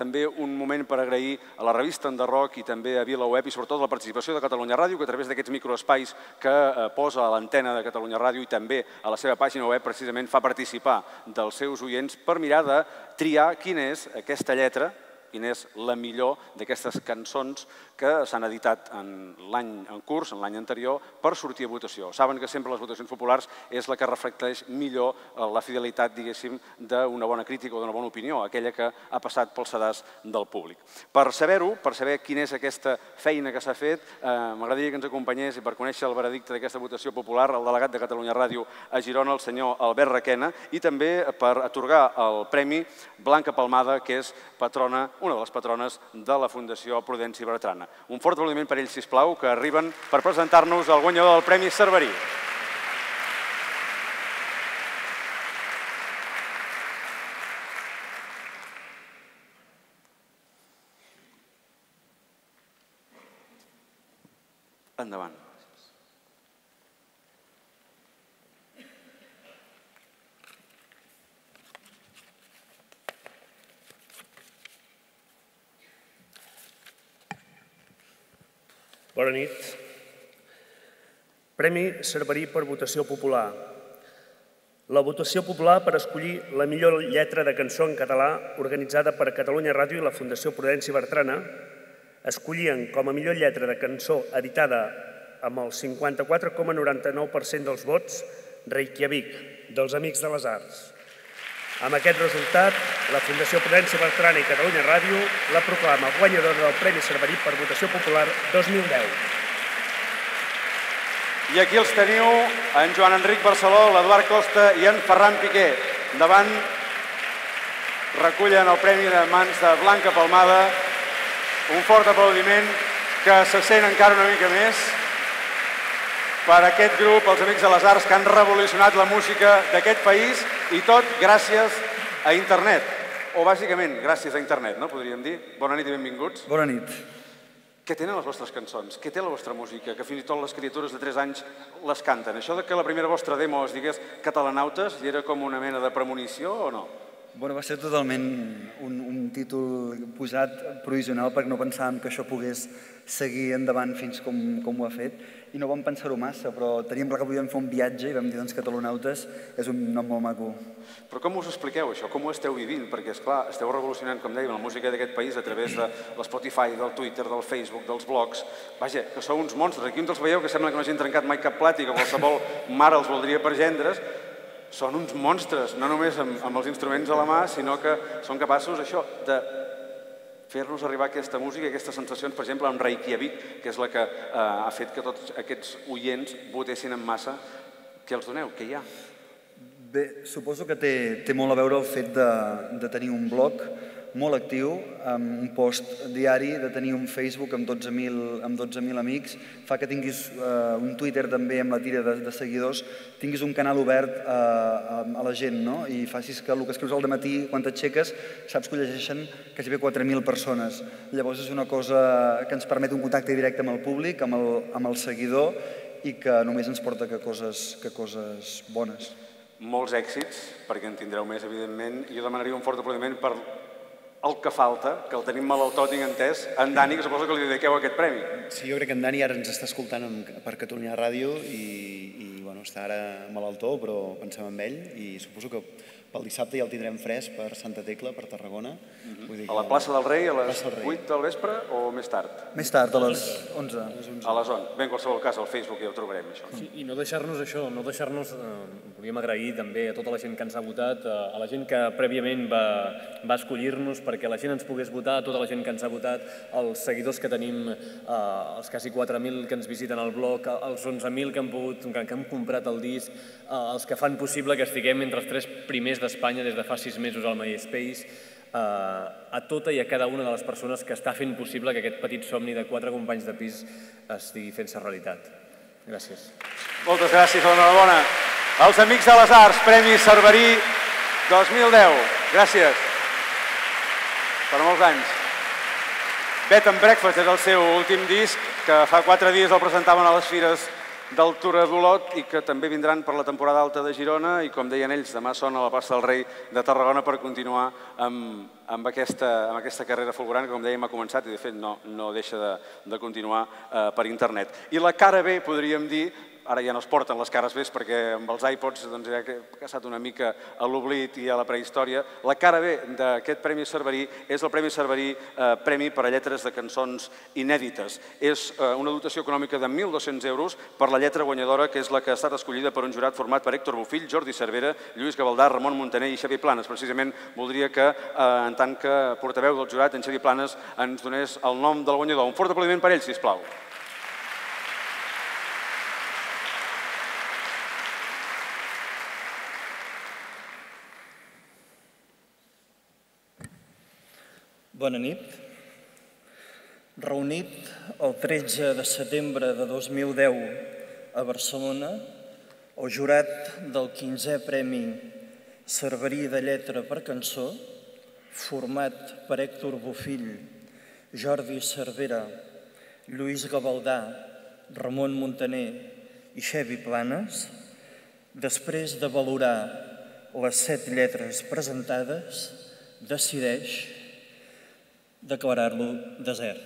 també un moment per agrair a la revista Enderroc i també a VilaWeb i sobretot la participació de Catalunya Ràdio, que a través d'aquests microespais que posa a l'antena de Catalunya Ràdio i també a la seva pàgina web precisament fa participar dels seus oients per mirar de triar quina és aquesta lletra, quina és la millor d'aquestes cançons que s'han editat en l'any en curs, en l'any anterior, per sortir a votació. Saben que sempre les votacions populars és la que reflecteix millor la fidelitat, diguéssim, d'una bona crítica o d'una bona opinió, aquella que ha passat pel sedàs del públic. Per saber-ho, per saber quina és aquesta feina que s'ha fet, m'agradaria que ens acompanyés i per conèixer el veredicte d'aquesta votació popular el delegat de Catalunya Ràdio a Girona, el senyor Albert Requena, i també per atorgar el premi Blanca Palmada, que és patrona, una de les patrones de la Fundació Prudenci Bertrana. Un fort aplaudiment per ells, sisplau, que arriben per presentar-nos el guanyador del Premi Cerverí. Endavant. Bona nit. Premi Cerverí per votació popular. La votació popular per escollir la millor lletra de cançó en català organitzada per Catalunya Ràdio i la Fundació Prudenci Bertrana escollien com a millor lletra de cançó editada amb el cinquanta-quatre coma noranta-nou per cent dels vots Reykjavik, dels Amics de les Arts. Amb aquest resultat, la Fundació Prudenci Bertrana i Catalunya Ràdio la proclama guanyadora del Premi Cerverí per Votació Popular dos mil deu. I aquí els teniu, en Joan Enric Barceló, l'Eduard Costa i en Ferran Piqué. Davant recullen el premi de mans de Blanca Palmada. Un fort aplaudiment que se sent encara una mica més per aquest grup, els Amics de les Arts, que han revolucionat la música d'aquest país i tot gràcies a internet, o bàsicament gràcies a internet, no? Podríem dir. Bona nit i benvinguts. Bona nit. Què tenen les vostres cançons? Què té la vostra música? Que fins i tot les criatures de tres anys les canten. Això que la primera vostra demo es digués Catalanautes i era com una mena de premonició o no? Bé, va ser totalment un títol posat provisional perquè no pensàvem que això pogués seguir endavant fins com ho ha fet. I no vam pensar-ho massa, però teníem clar que podíem fer un viatge i vam dir, doncs, Catalanautes és un nom molt maco. Però com us expliqueu això? Com ho esteu vivint? Perquè, esclar, esteu revolucionant, com dèiem, la música d'aquest país a través de l'Spotify, del Twitter, del Facebook, dels blogs. Vaja, que sou uns monstres. Aquí uns els veieu que sembla que no hagin trencat mai cap plat i que qualsevol mare els voldria per gendres. Són uns monstres, no només amb els instruments a la mà, sinó que són capaços, això, de fer-nos arribar aquesta música, aquestes sensacions, per exemple, amb Reykjavik, que és la que ha fet que tots aquests oients votessin en massa. Què els doneu? Què hi ha? Bé, suposo que té molt a veure el fet de tenir un blog molt actiu, amb un post diari, de tenir un Facebook amb dotze mil amics, fa que tinguis un Twitter també amb la tira de seguidors, tinguis un canal obert a la gent, no? I facis que el que escrius al dematí, quan t'aixeques, saps que ho llegeixen gairebé quatre mil persones. Llavors és una cosa que ens permet un contacte directe amb el públic, amb el seguidor, i que només ens porta que coses bones. Molts èxits, perquè en tindreu més, evidentment. Jo demanaria un fort aplaudiment per el que falta, que el tenim mal al tot i entès, en Dani, que suposo que li dediqueu aquest premi. Sí, jo crec que en Dani ara ens està escoltant per Catalunya Ràdio i està ara malaltó, però pensem en ell i suposo que pel dissabte ja el tindrem fresc per Santa Tecla, per Tarragona. A la plaça del Rei, a les vuit del vespre o més tard? Més tard, a les onze. A les onze. Bé, en qualsevol cas, al Facebook ja ho trobarem, això. I no deixar-nos això, no deixar-nos... Volíem agrair també a tota la gent que ens ha votat, a la gent que prèviament va escollir-nos perquè la gent ens pogués votar, a tota la gent que ens ha votat, els seguidors que tenim, els quasi quatre mil que ens visiten al blog, els onze mil que hem comprat el disc, els que fan possible que estiguem entre els tres primers d'Espanya des de fa sis mesos al MySpace, a tota i a cada una de les persones que està fent possible que aquest petit somni de quatre companys de pis estigui fent-se realitat. Gràcies. Moltes gràcies, enhorabona. Els Amics de les Arts, Premi Cerverí dos mil deu. Gràcies. per molts anys. Bed and Breakfast és el seu últim disc, que fa quatre dies el presentaven a les fires d'Altura d'Olot i que també vindran per la temporada alta de Girona i, com deien ells, demà són a la plaça del Rei de Tarragona per continuar amb aquesta carrera fulgurant que, com dèiem, ha començat i, de fet, no deixa de continuar per internet. I la cara B, podríem dir, ara ja no es porten les cares bes perquè amb els iPods ja ha passat una mica a l'oblit i a la prehistòria. La cara B d'aquest Premi Cerverí és el Premi Cerverí Premi per a lletres de cançons inèdites. És una dotació econòmica de mil dos-cents euros per la lletra guanyadora, que és la que ha estat escollida per un jurat format per Héctor Bofill, Jordi Cervera, Lluís Gavaldà, Ramon Montaner i Xavi Planes. Precisament voldria que, en tant que portaveu del jurat, en Xavi Planes ens donés el nom del guanyador. Un fort aplaudiment per ell, sisplau. Bona nit. Reunit el tretze de setembre de dos mil deu a Barcelona, el jurat del quinzè Premi Cerverí de Lletra per Cançó, format per Héctor Bofill, Jordi Cervera, Lluís Gavaldà, Ramon Montaner i Xavi Planes, després de valorar les set lletres presentades, decideix declarar-lo desert.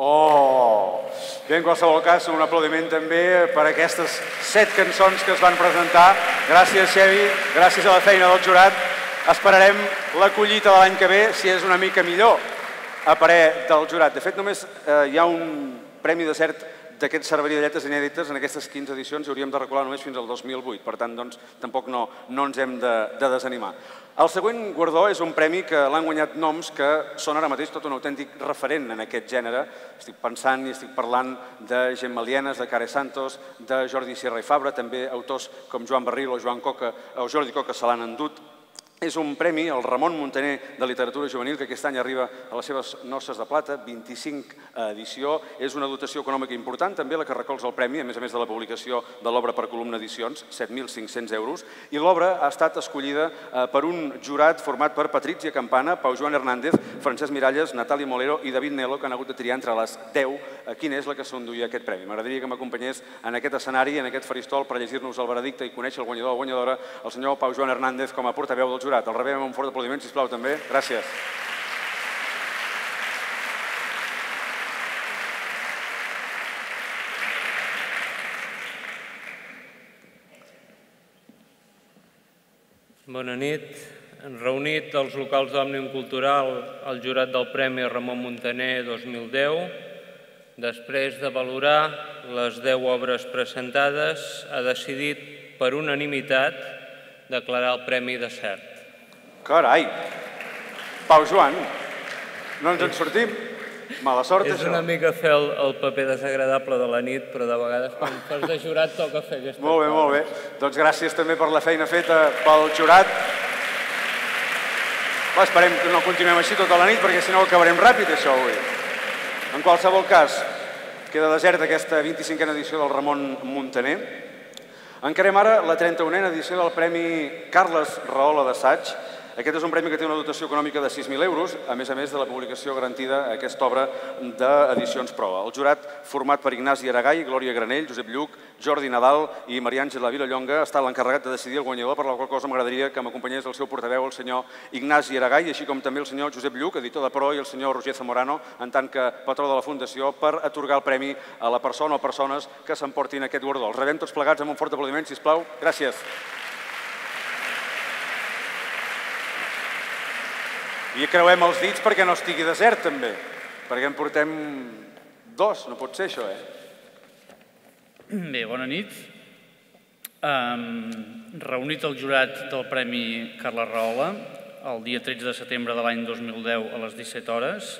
Oh! Bé, en qualsevol cas, un aplaudiment també per aquestes set cançons que es van presentar. Gràcies, Xevi, gràcies a la feina del jurat. Esperarem la collita de l'any que ve, si és una mica millor, a parer del jurat. De fet, només hi ha un premi desert d'aquest Cerverí de Lletres inèdites en aquestes quinze edicions i hauríem de recular només fins al dos mil vuit. Per tant, doncs, tampoc no ens hem de desanimar. El següent guardó és un premi que l'han guanyat noms que són ara mateix tot un autèntic referent en aquest gènere. Estic pensant i estic parlant de Gemma Lienas, de Care Santos, de Jordi Sierra i Fabra, també autors com Joan Barril o Jordi Coca se l'han endut. És un premi, el Ramon Montaner de Literatura Juvenil, que aquest any arriba a les seves noces de plata, vint-i-cinquena edició. És una dotació econòmica important, també la que recolza el premi, a més a més de la publicació de l'obra per Columna Edicions, set mil cinc-cents euros. I l'obra ha estat escollida per un jurat format per Patrícia Campana, Pau Joan Hernández, Francesc Miralles, Natali Molero i David Nelo, que han hagut de triar entre les deu quina és la que s'enduia aquest premi. M'agradaria que m'acompanyés en aquest escenari, en aquest faristol, per llegir-nos el veredicte i conèixer el guanyador o guanyadora, el senyor Pau Joan Hernández, com a portaveu del jurat. El rebem amb un fort aplaudiment, sisplau, també. Gràcies. Bona nit. Reunit als locals d'Òmnium Cultural, el jurat del Premi Ramon Montaner dos mil deu, després de valorar les deu obres presentades, ha decidit per unanimitat declarar el premi desert. Carai! Pau Joan, no ens en sortim? Mala sort, això. És una mica fer el paper desagradable de la nit, però de vegades quan fas de jurat toca fer aquesta cosa. Molt bé, molt bé. Doncs gràcies també per la feina feta pel jurat. Esperem que no continuem així tota la nit, perquè si no acabarem ràpid, això, avui. En qualsevol cas, queda desert aquesta vint-i-cinquena edició del Ramon Montaner. Encarem ara la trenta-unena edició del Premi Carles Rahola d'Assaig. Aquest és un premi que té una dotació econòmica de sis mil euros, a més a més de la publicació garantida a aquesta obra d'edicions Proa. El jurat, format per Ignasi Aragall, Glòria Granell, Josep Lluch, Jordi Nadal i Maria Àngela Vilallonga, ha estat l'encarregat de decidir el guanyador, per la qual cosa m'agradaria que m'acompanyés el seu portaveu, el senyor Ignasi Aragall, així com també el senyor Josep Lluch, editor de Proa, i el senyor Roger Zamorano, en tant que patró de la Fundació, per atorgar el premi a la persona o persones que s'emportin aquest guardó. Els rebem tots plegats amb un fort aplaudiment, sisplau. Gràcies. I creuem els dits perquè no estigui desert, també. Perquè en portem dos, no pot ser això, eh? Bé, bona nit. Reunit el jurat del Premi Carles Rahola el dia tretze de setembre de l'any dos mil deu a les disset hores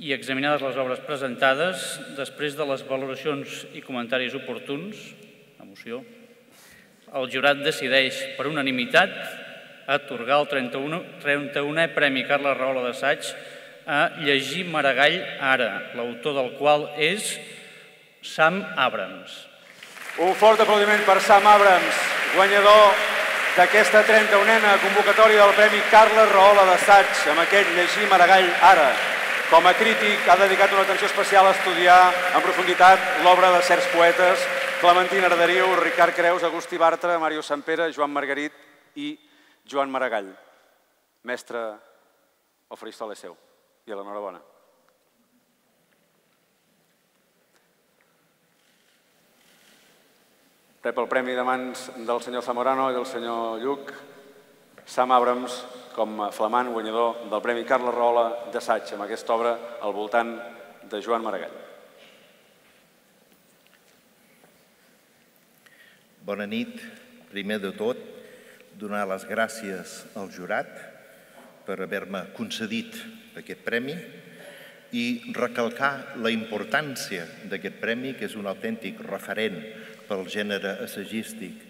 i examinades les obres presentades, després de les valoracions i comentaris oportuns, emoció, el jurat decideix per unanimitat atorgar el trenta-unè Premi Carles Rahola d'Assaig a Llegir Maragall Ara, l'autor del qual és Sam Abrams. Un fort aplaudiment per Sam Abrams, guanyador d'aquesta trenta-unena convocatòria del Premi Carles Rahola d'Assaig. Amb aquest Llegim Aragall ara. Com a crític ha dedicat una atenció especial a estudiar en profunditat l'obra de certs poetes, Clementina Arderiu, Ricard Creus, Agustí Bartra, Màrius Sampere, Joan Margarit i Joan Maragall. Mestre, el faristol és seu. I l'enhorabona. Rep el premi de mans del senyor Zamorano i del senyor Lluch, Sam Abrams, com a flamant guanyador del Premi Carles Rahola d'Assaig, amb aquesta obra al voltant de Joan Maragall. Bona nit. Primer de tot, donar les gràcies al jurat per haver-me concedit aquest premi i recalcar la importància d'aquest premi, que és un autèntic referent pel gènere assagístic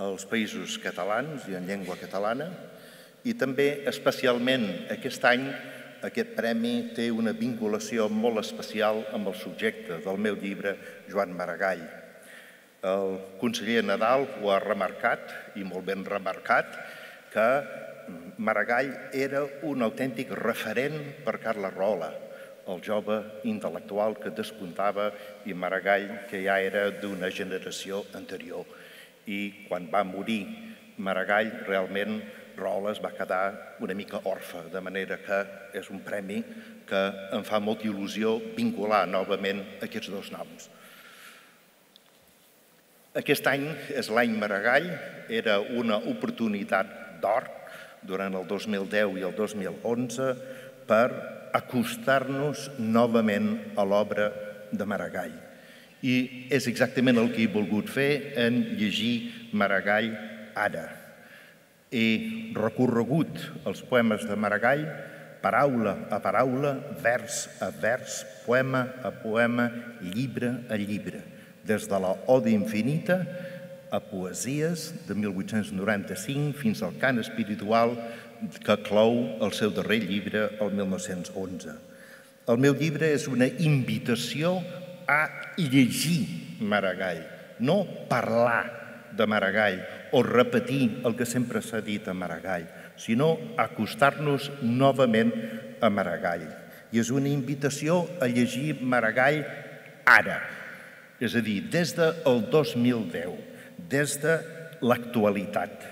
als països catalans i en llengua catalana, i també especialment aquest any aquest premi té una vinculació molt especial amb el subjecte del meu llibre, Joan Maragall. El conseller Nadal ho ha remarcat, i molt ben remarcat, que Maragall era un autèntic referent per Carles Rahola, el jove intel·lectual que despuntava, i Maragall, que ja era d'una generació anterior. I quan va morir Maragall, realment Rahola es va quedar una mica orfe, de manera que és un premi que em fa molta il·lusió vincular novament aquests dos noms. Aquest any és l'any Maragall, era una oportunitat d'or durant el dos mil deu i el dos mil onze per acostar-nos novament a l'obra de Maragall. I és exactament el que he volgut fer en Llegir Maragall ara. He recorregut els poemes de Maragall, paraula a paraula, vers a vers, poema a poema, llibre a llibre, des de la Oda Infinita a Poesies de mil vuit-cents noranta-cinc fins al Cant Espiritual que clou el seu darrer llibre, el mil nou-cents onze. El meu llibre és una invitació a llegir Maragall, no parlar de Maragall o repetir el que sempre s'ha dit a Maragall, sinó acostar-nos novament a Maragall. I és una invitació a llegir Maragall ara, és a dir, des del dos mil deu, des de l'actualitat,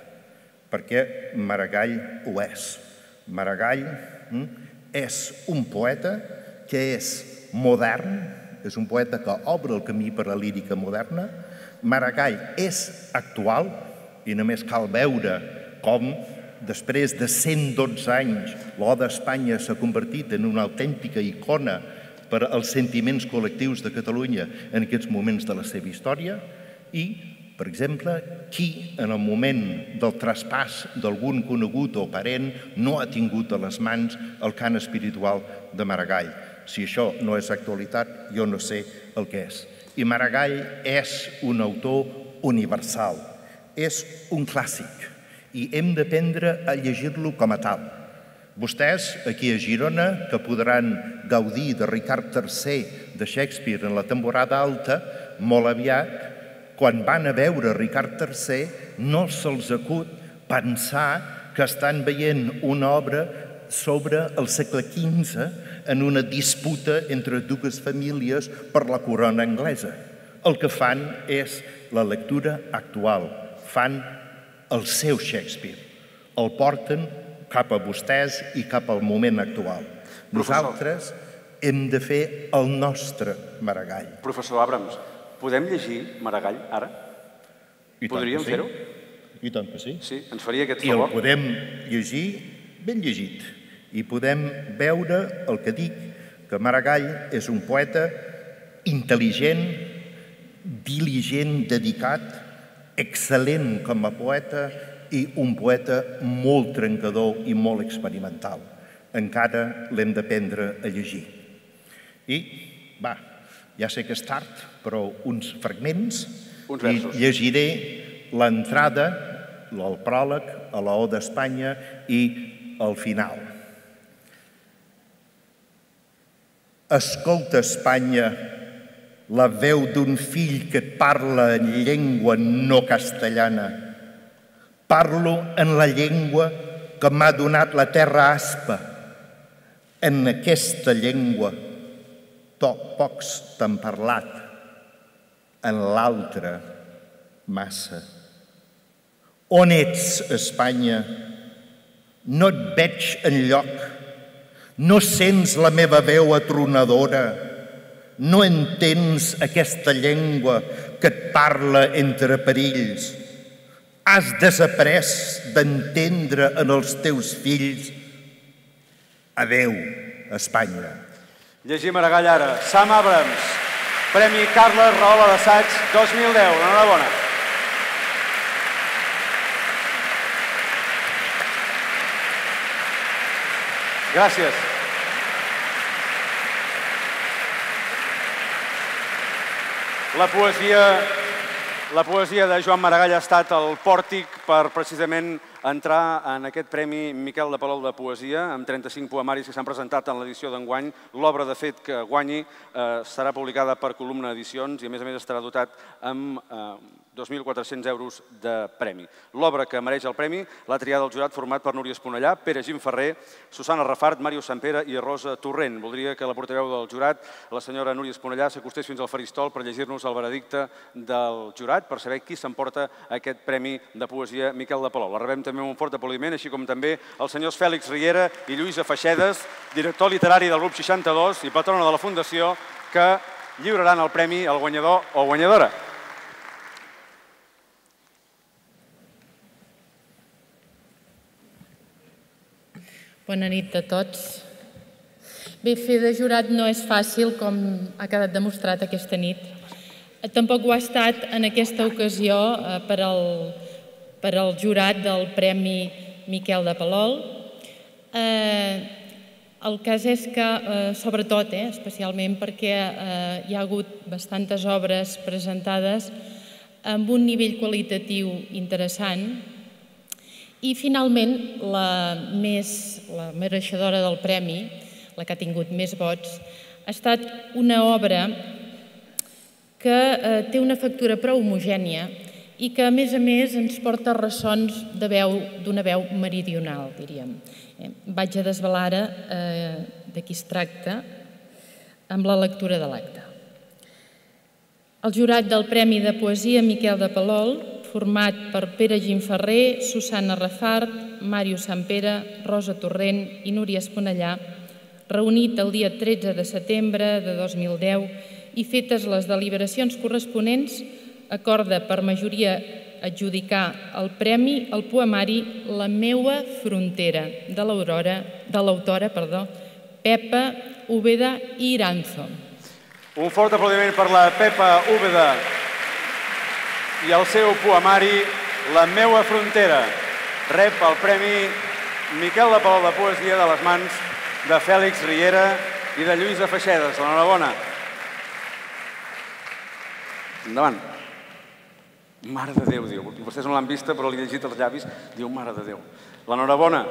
perquè Maragall ho és. Maragall és un poeta que és modern, és un poeta que obre el camí per la lírica moderna. Maragall és actual, i només cal veure com, després de cent dotze anys, l'Oda a Espanya s'ha convertit en una autèntica icona per als sentiments col·lectius de Catalunya en aquests moments de la seva història. I, per exemple, qui en el moment del traspàs d'algun conegut o parent no ha tingut a les mans el Cant Espiritual de Maragall? Si això no és actualitat, jo no sé el que és. I Maragall és un autor universal, és un clàssic, i hem d'aprendre a llegir-lo com a tal. Vostès, aquí a Girona, que podran gaudir de Ricard tercer de Shakespeare en la temporada alta, molt aviat, quan van a veure Ricard tercer, no se'ls acut pensar que estan veient una obra sobre el segle quinze en una disputa entre dues famílies per la corona anglesa. El que fan és la lectura actual, fan el seu Shakespeare, el porten cap a vostès i cap al moment actual. Nosaltres hem de fer el nostre Maragall. Professor Abrams, podem llegir Maragall ara? Podríem fer-ho? I tant que sí. Sí, ens faria aquest favor. I el podem llegir ben llegit. I podem veure el que dic, que Maragall és un poeta intel·ligent, diligent, dedicat, excel·lent com a poeta i un poeta molt trencador i molt experimental. Encara l'hem d'aprendre a llegir. I, va, ja sé que és tard, però uns fragments, i llegiré l'entrada, el pròleg, a la Oda a Espanya i el final. Escolta, Espanya, la veu d'un fill que et parla en llengua no castellana. Parlo en la llengua que m'ha donat la terra aspa. En aquesta llengua pocs t'han parlat, en l'altra massa. On ets, Espanya? No et veig enlloc, no sents la meva veu atronadora, no entens aquesta llengua que et parla entre perills. Has desaprès d'entendre en els teus fills. Adéu, Espanya. Llegim Aragall ara. Sam Abrams, Premi Carles Rahola d'Assaig dos mil deu. Enhorabona. Gràcies. La poesia de Joan Maragall ha estat el pòrtic per precisament entrar en aquest Premi Miquel de Palol de Poesia, amb trenta-cinc poemaris que s'han presentat en l'edició d'enguany. L'obra, de fet, que guanyi serà publicada per Columna Edicions i, a més a més, estarà dotat amb dos mil quatre-cents euros de premi. L'obra que mereix el premi l'ha triat el jurat format per Núria Esponellà, Pere Gim Ferrer, Susana Rafart, Màrius Sampere i Rosa Torrent. Voldria que la portaveu del jurat, la senyora Núria Esponellà, s'acostés fins al faristol per llegir-nos el veredicte del jurat, per saber qui s'emporta aquest Premi de Poesia Miquel de Palol. La rebem també amb un fort aplaudiment, així com també els senyors Fèlix Riera i Lluïsa Faixedes, director literari del grup seixanta-dos i patrona de la Fundació, que lliuraran el premi al guanyador o guanyadora. Bona nit a tots. Bé, fer de jurat no és fàcil, com ha quedat demostrat aquesta nit. Tampoc ho ha estat en aquesta ocasió per al... per al jurat del Premi Miquel de Palol. El cas és que, sobretot, especialment perquè hi ha hagut bastantes obres presentades amb un nivell qualitatiu interessant i, finalment, la més mereixedora del premi, la que ha tingut més vots, ha estat una obra que té una factura prou homogènia i que, a més a més, ens porta ressons d'una veu meridional, diríem. Vaig a desvelar ara de qui es tracta amb la lectura de l'acte. El jurat del Premi de Poesia Miquel de Palol, format per Pere Gim Ferrer, Susana Rafart, Màrius Sampere, Rosa Torrent i Núria Esponellà, reunit el dia tretze de setembre de dos mil deu i fetes les deliberacions corresponents, acorda per majoria adjudicar el premi al poemari La meua frontera, de l'autora Pepa Úbeda i Iranzo. Un fort aplaudiment per la Pepa Úbeda i el seu poemari La meua frontera. Rep el Premi Miquel de Palol de Poesia de les mans de Fèlix Riera i de Lluïsa Faixedes. Enhorabona. Endavant. Mare de Déu, diu. Vostès no l'han vista, però li he llegit els llavis. Diu, Mare de Déu. L'enhorabona.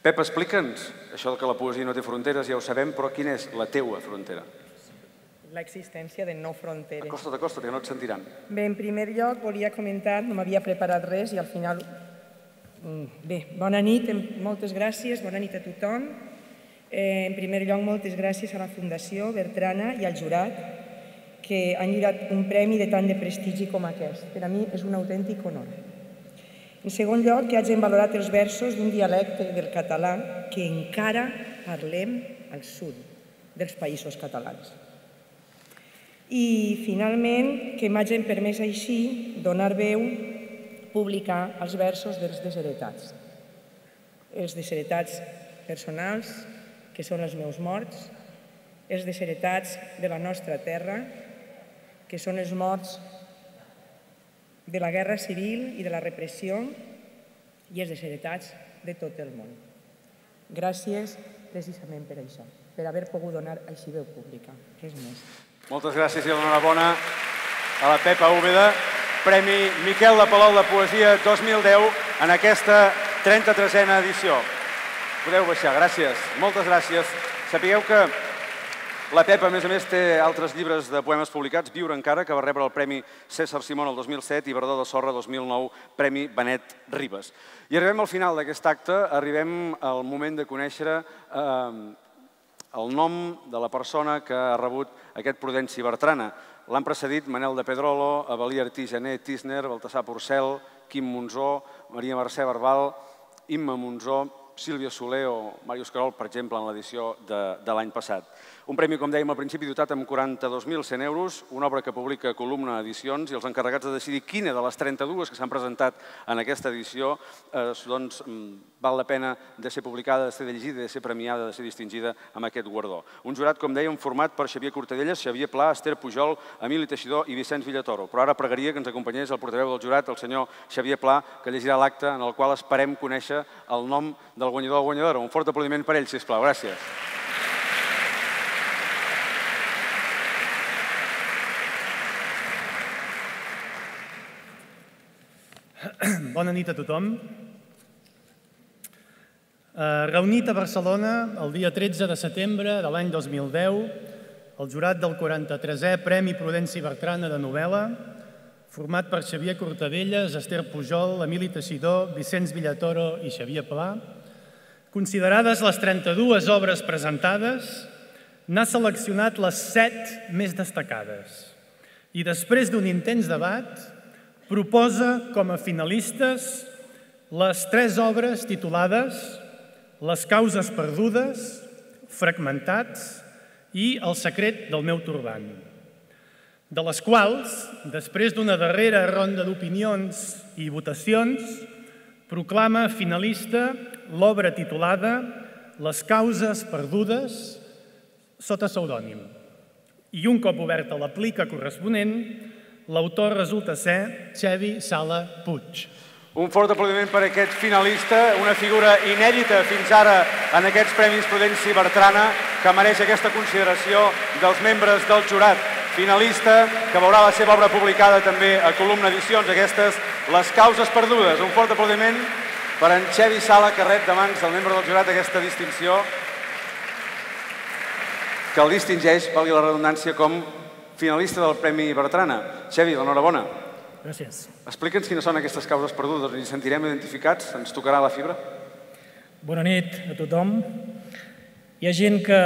Pep, explica'ns això que la poesia no té fronteres, ja ho sabem, però quina és la teua frontera? L'existència de no fronteres. Acosta't, acosta't, que no et sentiran. Bé, en primer lloc, volia comentar, no m'havia preparat res i al final... Bé, bona nit, moltes gràcies, bona nit a tothom. En primer lloc, moltes gràcies a la Fundació Bertrana i al jurat que han lliurat un premi de tant de prestigi com aquest. Per a mi és un autèntic honor. En segon lloc, que hagin valorat els versos d'un dialecte del català que encara parlem al sud dels països catalans. I, finalment, que m'hagin permès així donar veu, publicar els versos dels desheretats. Els desheretats personals, que són els meus morts, els desheretats de la nostra terra, que són els morts de la guerra civil i de la repressió, i els desheretats de tot el món. Gràcies precisament per això, per haver pogut donar així veu pública. Res més. Moltes gràcies i l'enhorabona a la Pepa Úbeda, Premi Miquel de Palol de Poesia dos mil deu en aquesta trenta-tresena edició. Podeu baixar, gràcies, moltes gràcies. Sapigueu que La Pepa, a més a més, té altres llibres de poemes publicats. Viure encara, que va rebre el Premi César Simón el dos mil set i Verdó de Sorra dos mil nou, Premi Benet Ribes. I arribem al final d'aquest acte, arribem al moment de conèixer el nom de la persona que ha rebut aquest Prudenci Bertrana. L'han precedit Manel de Pedrolo, Avelí Artí Gené, Tisner, Baltasar Porcel, Quim Monzó, Maria Mercè Barbal, Imma Monzó, Sílvia Soler o Màrius Carol, per exemple, en l'edició de l'any passat. Un premi, com dèiem al principi, dotat amb quaranta-dos mil cent euros, una obra que publica Columna Edicions, i els encarregats de decidir quina de les trenta-dues que s'han presentat en aquesta edició val la pena de ser publicada, de ser llegida, de ser premiada, de ser distingida amb aquest guardó. Un jurat, com dèiem, format per Xavier Cortadellas, Xavier Pla, Esther Pujol, Emili Teixidor i Vicenç Villatoro. Però ara pregaria que ens acompanyés el portaveu del jurat, el senyor Xavier Pla, que llegirà l'acte en el qual esperem conèixer el nom del el guanyador o guanyadora. Un fort aplaudiment per ell, sisplau. Gràcies. Bona nit a tothom. Reunit a Barcelona el dia tretze de setembre de l'any dos mil deu, el jurat del quaranta-tresè Premi Prudenci Bertrana de novel·la, format per Xavier Cortadellas, Esther Pujol, Emili Teixidor, Vicenç Villatoro i Xavier Pla, considerades les trenta-dues obres presentades, n'ha seleccionat les set més destacades i, després d'un intens debat, proposa com a finalistes les tres obres titulades Les causes perdudes, Fragmentats i El secret del meu turbant, de les quals, després d'una darrera ronda d'opinions i votacions, proclama finalista l'obra titulada Les causes perdudes sota pseudònim. I un cop oberta l'aplica corresponent, l'autor resulta ser Xevi Sala Puig. Un fort aplaudiment per aquest finalista, una figura inèdita fins ara en aquests Premis Prudenci Bertrana, que mereix aquesta consideració dels membres del jurat. Finalista, que veurà la seva obra publicada també a Columna Edicions, aquestes Les causes perdudes. Un fort aplaudiment per en Xevi Sala, que rep de mans del membre del jurat aquesta distinció, que el distingeix, valgui la redundància, com finalista del Premi Bertrana. Xevi, l'enhorabona. Gràcies. Explica'ns quines són aquestes causes perdudes. Ens sentirem identificats? Ens tocarà la fibra? Bona nit a tothom. Hi ha gent que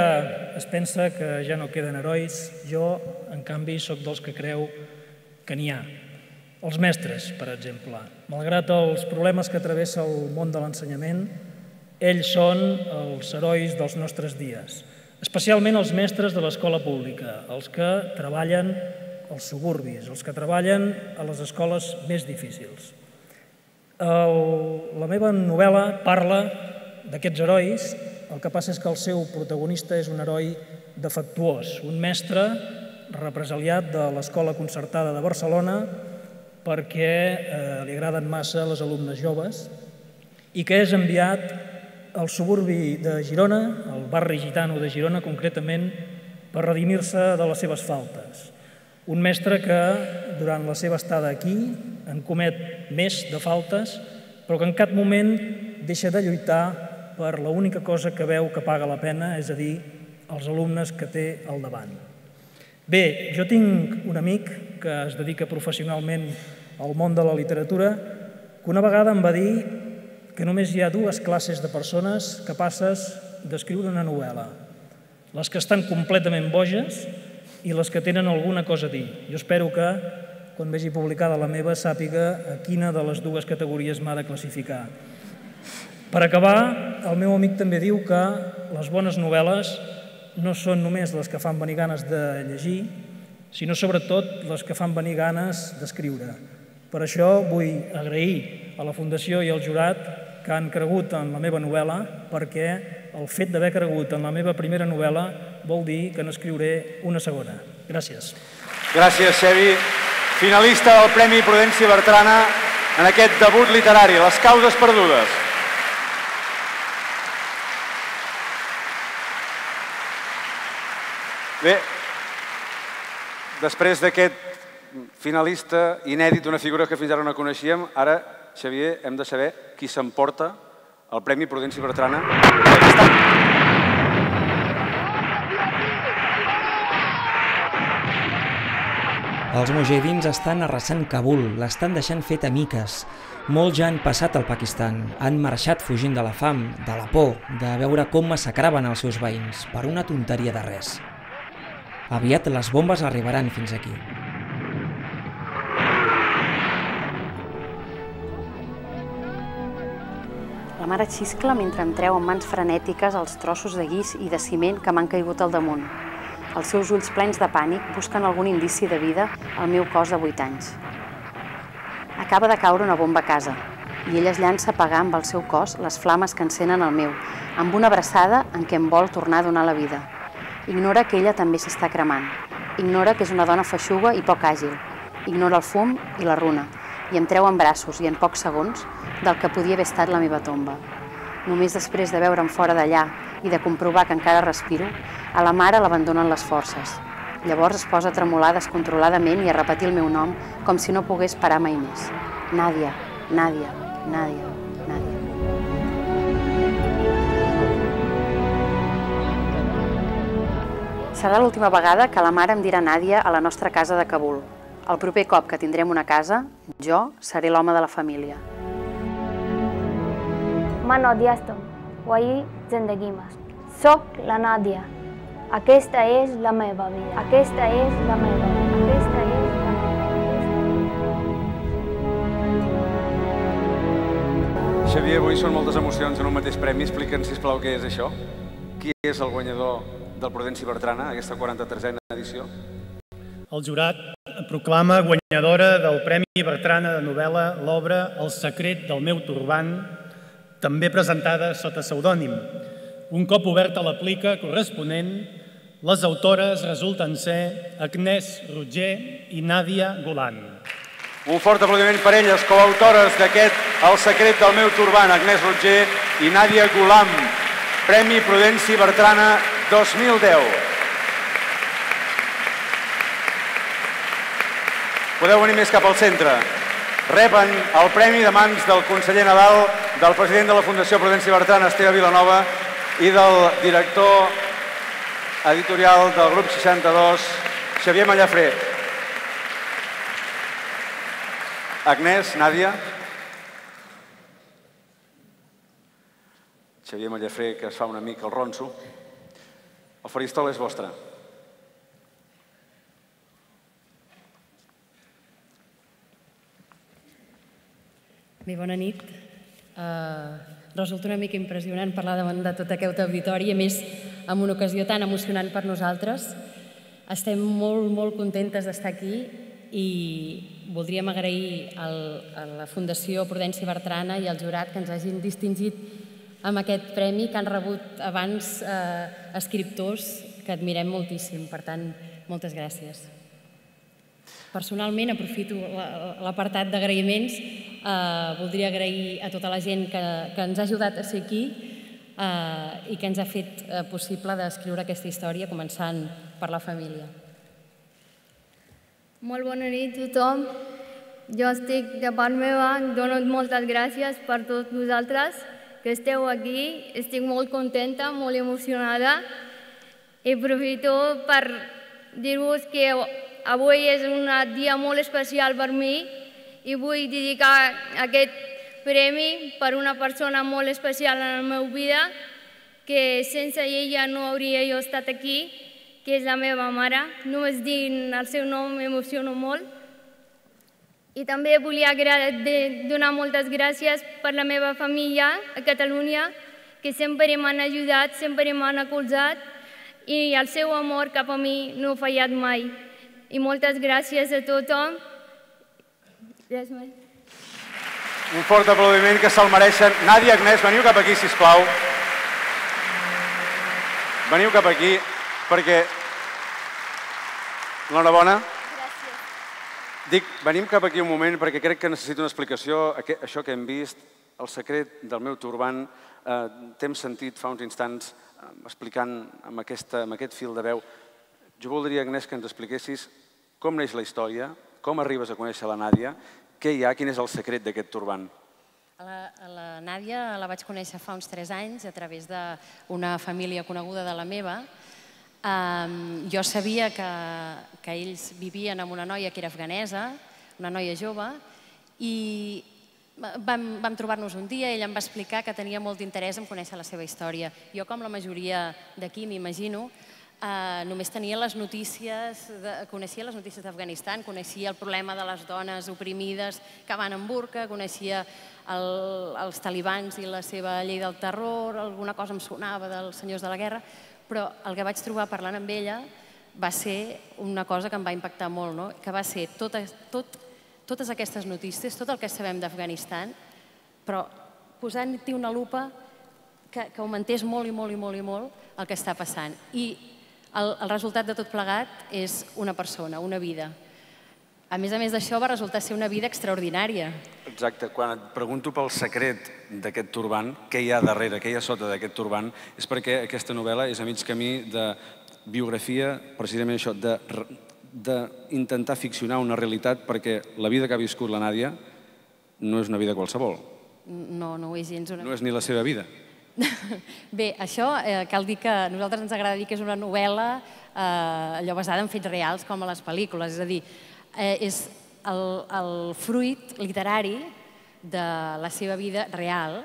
es pensa que ja no queden herois. Jo, en canvi, sóc dels que creu que n'hi ha. Els mestres, per exemple. Malgrat els problemes que travessa el món de l'ensenyament, ells són els herois dels nostres dies, especialment els mestres de l'escola pública, els que treballen als suburbis, els que treballen a les escoles més difícils. La meva novel·la parla d'aquests herois, el que passa és que el seu protagonista és un heroi defectuós, un mestre represaliat de l'Escola Concertada de Barcelona, perquè li agraden massa les alumnes joves, i que és enviat al suburbi de Girona, al barri gitano de Girona concretament, per redimir-se de les seves faltes. Un mestre que, durant la seva estada aquí, en comet més de faltes, però que en cap moment deixa de lluitar per l'única cosa que veu que paga la pena, és a dir, els alumnes que té al davant. Bé, jo tinc un amic que es dedica professionalment al món de la literatura, que una vegada em va dir que només hi ha dues classes de persones capaces d'escriure una novel·la: les que estan completament boges i les que tenen alguna cosa a dir. Jo espero que, quan vegi publicada la meva, sàpiga a quina de les dues categories m'ha de classificar. Per acabar, el meu amic també diu que les bones novel·les no són només les que fan venir ganes de llegir, sinó sobretot les que fan venir ganes d'escriure. Per això vull agrair a la Fundació i al jurat que han cregut en la meva novel·la, perquè el fet d'haver cregut en la meva primera novel·la vol dir que n'escriuré una segona. Gràcies. Gràcies, Xevi. Finalista del Premi Prudenci Bertrana en aquest debut literari, Les causes perdudes. Bé, després d'aquest finalista inèdit, una figura que fins ara no coneixíem, ara, Xavier, hem de saber qui s'emporta el Premi Prudenci Bertrana. Els mujahidins estan arrasant Kabul, l'estan deixant fet a miques. Molts ja han passat al Pakistan, han marxat fugint de la fam, de la por, de veure com massacraven els seus veïns, per una tonteria de res. Aviat les bombes arribaran fins aquí. La mare xiscla mentre em treu amb mans frenètiques els trossos de guix i de ciment que m'han caigut al damunt. Els seus ulls plens de pànic busquen algun indici de vida al meu cos de vuit anys. Acaba de caure una bomba a casa i ella es llança a apagar amb el seu cos les flames que encenen el meu, amb una abraçada en què em vol tornar a donar la vida. Ignora que ella també s'està cremant. Ignora que és una dona feixuga i poc àgil. Ignora el fum i la runa i em treu en braços i en pocs segons del que podia haver estat la meva tomba. Només després de veure'm fora d'allà i de comprovar que encara respiro, a la mare l'abandonen les forces. Llavors es posa a tremolar descontroladament i a repetir el meu nom com si no pogués parar mai més. Nàdia, Nàdia, Nàdia, Nàdia. Serà l'última vegada que la mare em dirà Nàdia a la nostra casa de Kabul. El proper cop que tindrem una casa, jo seré l'home de la família. Man odiastam, wai zendagimas. Soc la Nàdia. Aquesta és la meva vida. Aquesta és la meva vida. Aquesta és la meva vida. Xavier, avui són moltes emocions en un mateix premi. Explica'ns, sisplau, què és això. Qui és el guanyador del Prudenci Bertrana, aquesta quaranta-tresena edició? El jurat proclama guanyadora del Premi Bertrana de novel·la l'obra El secret del meu turbant, també presentada sota pseudònim. Un cop oberta l'aplica corresponent, les autores resulten ser Agnès Roger i Nàdia Golan. Un fort aplaudiment per elles, coautores d'aquest El secret del meu turbant, Agnès Roger i Nàdia Golan. Premi Prudenci Bertrana dos mil deu. Podeu venir més cap al centre. Reben el premi de mans del conseller Nadal, del president de la Fundació Prudenci Bertrana, Esteve Vilanova, i del director editorial del grup seixanta-dos, Xavier Mallafré. Agnès, Nàdia. Xavier Mallafré, que es fa una mica el ronso. El faristol és vostre. Bé, bona nit. Resulta una mica impressionant parlar davant de tot aquest auditori i, a més, en una ocasió tan emocionant per nosaltres. Estem molt, molt contentes d'estar aquí i voldríem agrair a la Fundació Prudenci Bertrana i al jurat que ens hagin distingit amb aquest premi que han rebut abans escriptors que admirem moltíssim. Per tant, moltes gràcies. Personalment, aprofito l'apartat d'agraïments. Voldria agrair a tota la gent que ens ha ajudat a ser aquí i que ens ha fet possible d'escriure aquesta història, començant per la família. Molt bona nit a tothom. Jo estic de part meva, dono moltes gràcies per tots vosaltres que esteu aquí. Estic molt contenta, molt emocionada i aprofito per dir-vos que avui és un dia molt especial per mi i vull dedicar aquest premi per una persona molt especial en la meva vida, que sense ella no hauria jo estat aquí, que és la meva mare. Només dient el seu nom m'emociono molt. I també volia donar moltes gràcies per la meva família a Catalunya, que sempre m'han ajudat, sempre m'han recolzat, i el seu amor cap a mi no ha fallat mai. I moltes gràcies a tothom. Un fort aplaudiment que se'l mereixen. Nàdia, Agnès, veniu cap aquí, sisplau. Veniu cap aquí, perquè... Enhorabona. Dic, venim cap aquí un moment, perquè crec que necessito una explicació. Això que hem vist, El secret del meu turbant, t'hem sentit fa uns instants explicant amb aquest fil de veu. Jo voldria, Agnès, que ens expliquessis com neix la història, com arribes a conèixer la Nàdia, què hi ha, quin és el secret d'aquest turbant? La Nàdia la vaig conèixer fa uns tres anys a través d'una família coneguda de la meva. Jo sabia que que ells vivien amb una noia que era afganesa, una noia jove, i vam trobar-nos un dia, ell em va explicar que tenia molt d'interès en conèixer la seva història. Jo, com la majoria d'aquí, m'imagino, només tenia les notícies, coneixia les notícies d'Afganistan, coneixia el problema de les dones oprimides que van amb burca, coneixia els talibans i la seva llei del terror, alguna cosa em sonava dels senyors de la guerra, però el que vaig trobar parlant amb ella va ser una cosa que em va impactar molt, que va ser totes aquestes notícies, tot el que sabem d'Afganistan, però posant-hi una lupa que augmentés molt i molt i molt i molt el que està passant. I el resultat de tot plegat és una persona, una vida. A més a més d'això, va resultar ser una vida extraordinària. Exacte. Quan et pregunto pel secret d'aquest turbant, què hi ha darrere, què hi ha sota d'aquest turbant, és perquè aquesta novel·la és a mig camí de biografia, precisament això, d'intentar ficcionar una realitat perquè la vida que ha viscut la Nàdia no és una vida qualsevol. No, no ho és gens. No és ni la seva vida. Bé, això cal dir que a nosaltres ens agrada dir que és una novel·la allò basada en fets reals com a les pel·lícules, és a dir, és el fruit literari de la seva vida real,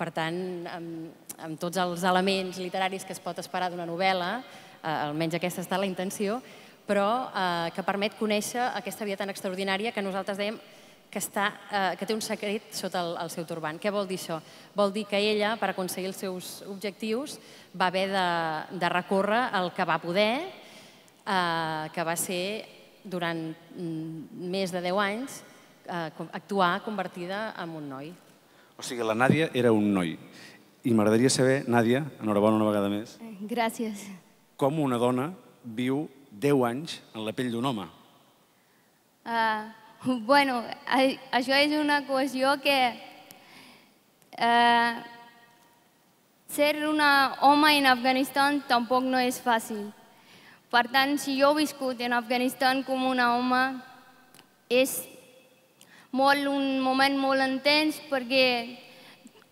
per tant, amb tots els elements literaris que es pot esperar d'una novel·la, almenys aquesta està la intenció, però que permet conèixer aquesta vida tan extraordinària que nosaltres dèiem que té un secret sota el seu turbant. Què vol dir això? Vol dir que ella, per aconseguir els seus objectius, va haver de recórrer el que va poder, que va ser, durant més de deu anys, actuar convertida en un noi. O sigui, la Nàdia era un noi. I m'agradaria saber, Nàdia, enhorabona una vegada més. Gràcies. Com una dona viu deu anys en la pell d'un home? Ah... Bueno, això és una qüestió que ser un home en Afganistan tampoc no és fàcil. Per tant, si jo he viscut en Afganistan com un home, és un moment molt intens perquè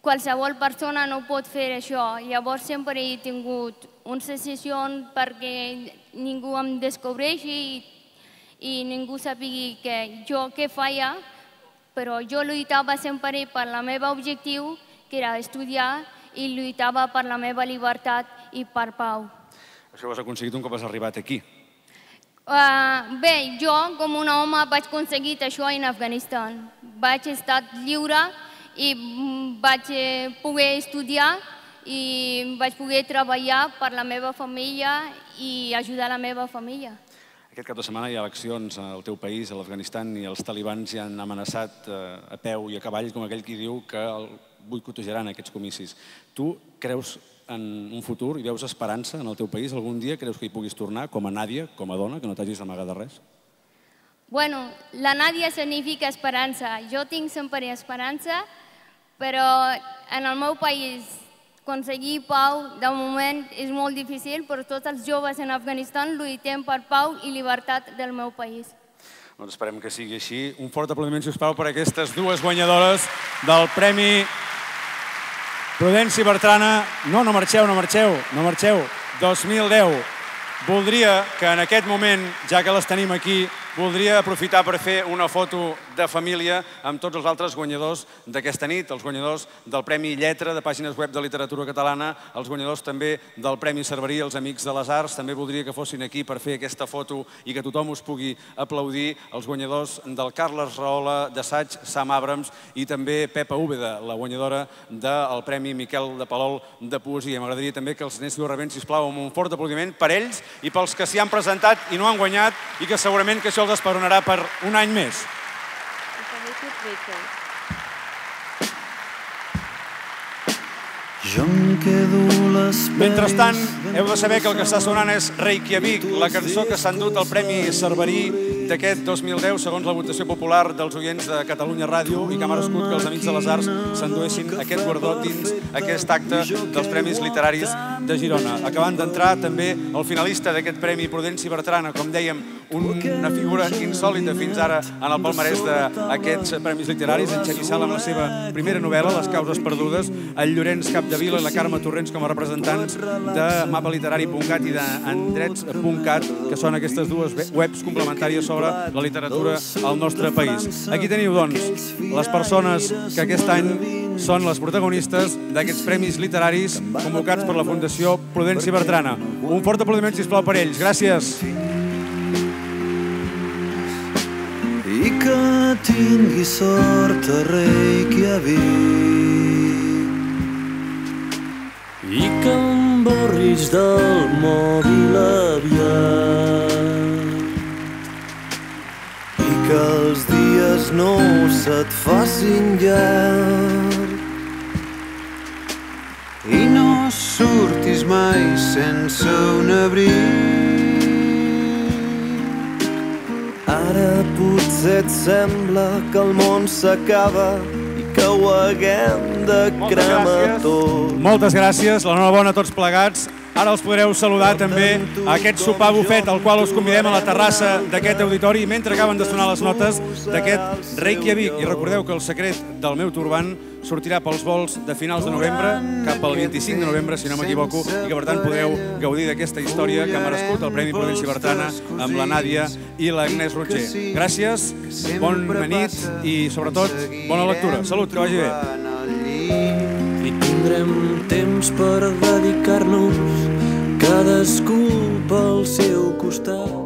qualsevol persona no pot fer això. Llavors sempre he tingut una sensació perquè ningú em descobreixi i i ningú sàpigui que jo què feia, però jo lluitava sempre per el meu objectiu, que era estudiar, i lluitava per la meva llibertat i per pau. Això ho has aconseguit un cop has arribat aquí. Bé, jo com un home vaig aconseguir això en Afganistan. Vaig estar lliure i vaig poder estudiar i vaig poder treballar per la meva família i ajudar la meva família. Aquest cap de setmana hi ha eleccions al teu país, a l'Afganistan, i els talibans ja han amenaçat a peu i a cavall, com aquell qui diu que el boicotejaran aquests comicis. Tu creus en un futur i veus esperança en el teu país? Algun dia creus que hi puguis tornar, com a Nàdia, com a dona, que no t'hagis d'amagar de res? Bueno, la Nàdia significa esperança. Jo tinc sempre esperança, però en el meu país aconseguir pau, de moment, és molt difícil, però tots els joves en Afganistan lluitem per pau i llibertat del meu país. Doncs esperem que sigui així. Un fort aplaudiment, sisplau, per aquestes dues guanyadores del Premi Prudenci Bertrana. No, no marxeu, no marxeu, no marxeu. dos mil deu. Voldria que en aquest moment, ja que les tenim aquí, voldria aprofitar per fer una foto de família amb tots els altres guanyadors d'aquesta nit, els guanyadors del Premi Lletra de Pàgines Web de Literatura Catalana, els guanyadors també del Premi Cerverí, els Amics de les Arts. També voldria que fossin aquí per fer aquesta foto i que tothom us pugui aplaudir, els guanyadors del Carles Rahola d'assaig, Sam Abrams, i també Pepa Úbeda, la guanyadora del Premi Miquel de Palol de Poesia. M'agradaria també que els anéssiu rebent, sisplau, amb un fort aplaudiment per ells i pels que s'hi han presentat i no han guanyat i que segurament que això els esperonarà per un any més. Mentrestant, heu de saber que el que està sonant és Reykjavik, la cançó que s'ha endut al Premi Cerverí d'aquest dos mil deu, segons la votació popular dels oients de Catalunya Ràdio, i que ha merescut que els Amics de les Arts s'enduessin aquest guardó dins aquest acte dels Premis Literaris de Girona. Acabant d'entrar també el finalista d'aquest Premi Prudenci Bertrana, com dèiem, una figura insòlita fins ara en el palmarès d'aquests premis literaris, en Xequi Sala amb la seva primera novel·la, Les causes perdudes, el Llorenç Capdevila i la Carme Torrents com a representants de mapaliterari punt cat i d'endrets punt cat, que són aquestes dues webs complementàries sobre la literatura al nostre país. Aquí teniu, doncs, les persones que aquest any són les protagonistes d'aquests premis literaris convocats per la Fundació Prudenci Bertrana. Un fort aplaudiment, sisplau, per ells. Gràcies. I que tingui sort a Reykjavik i que em borris del mòbil aviat i que els dies no se't facin llarg i no surtis mai sense un abric. Ara potser et sembla que el món s'acaba i que ho haguem de cremar tot. Moltes gràcies, l'enhorabona a tots plegats. Ara els podreu saludar també a aquest sopar bufet al qual us convidem a la terrassa d'aquest auditori mentre acaben de sonar les notes d'aquest Reykjavik. I recordeu que el secret del meu turbant sortirà pels vols de finals de novembre cap al vint-i-cinc de novembre, si no m'equivoco, i que per tant podreu gaudir d'aquesta història que ha merescut el Premi Prudenci Bertrana amb la Nàdia i l'Agnès Roger. Gràcies, bona nit i sobretot bona lectura. Salut, que vagi bé. I tindrem temps per dedicar-nos cadascú pel seu costat.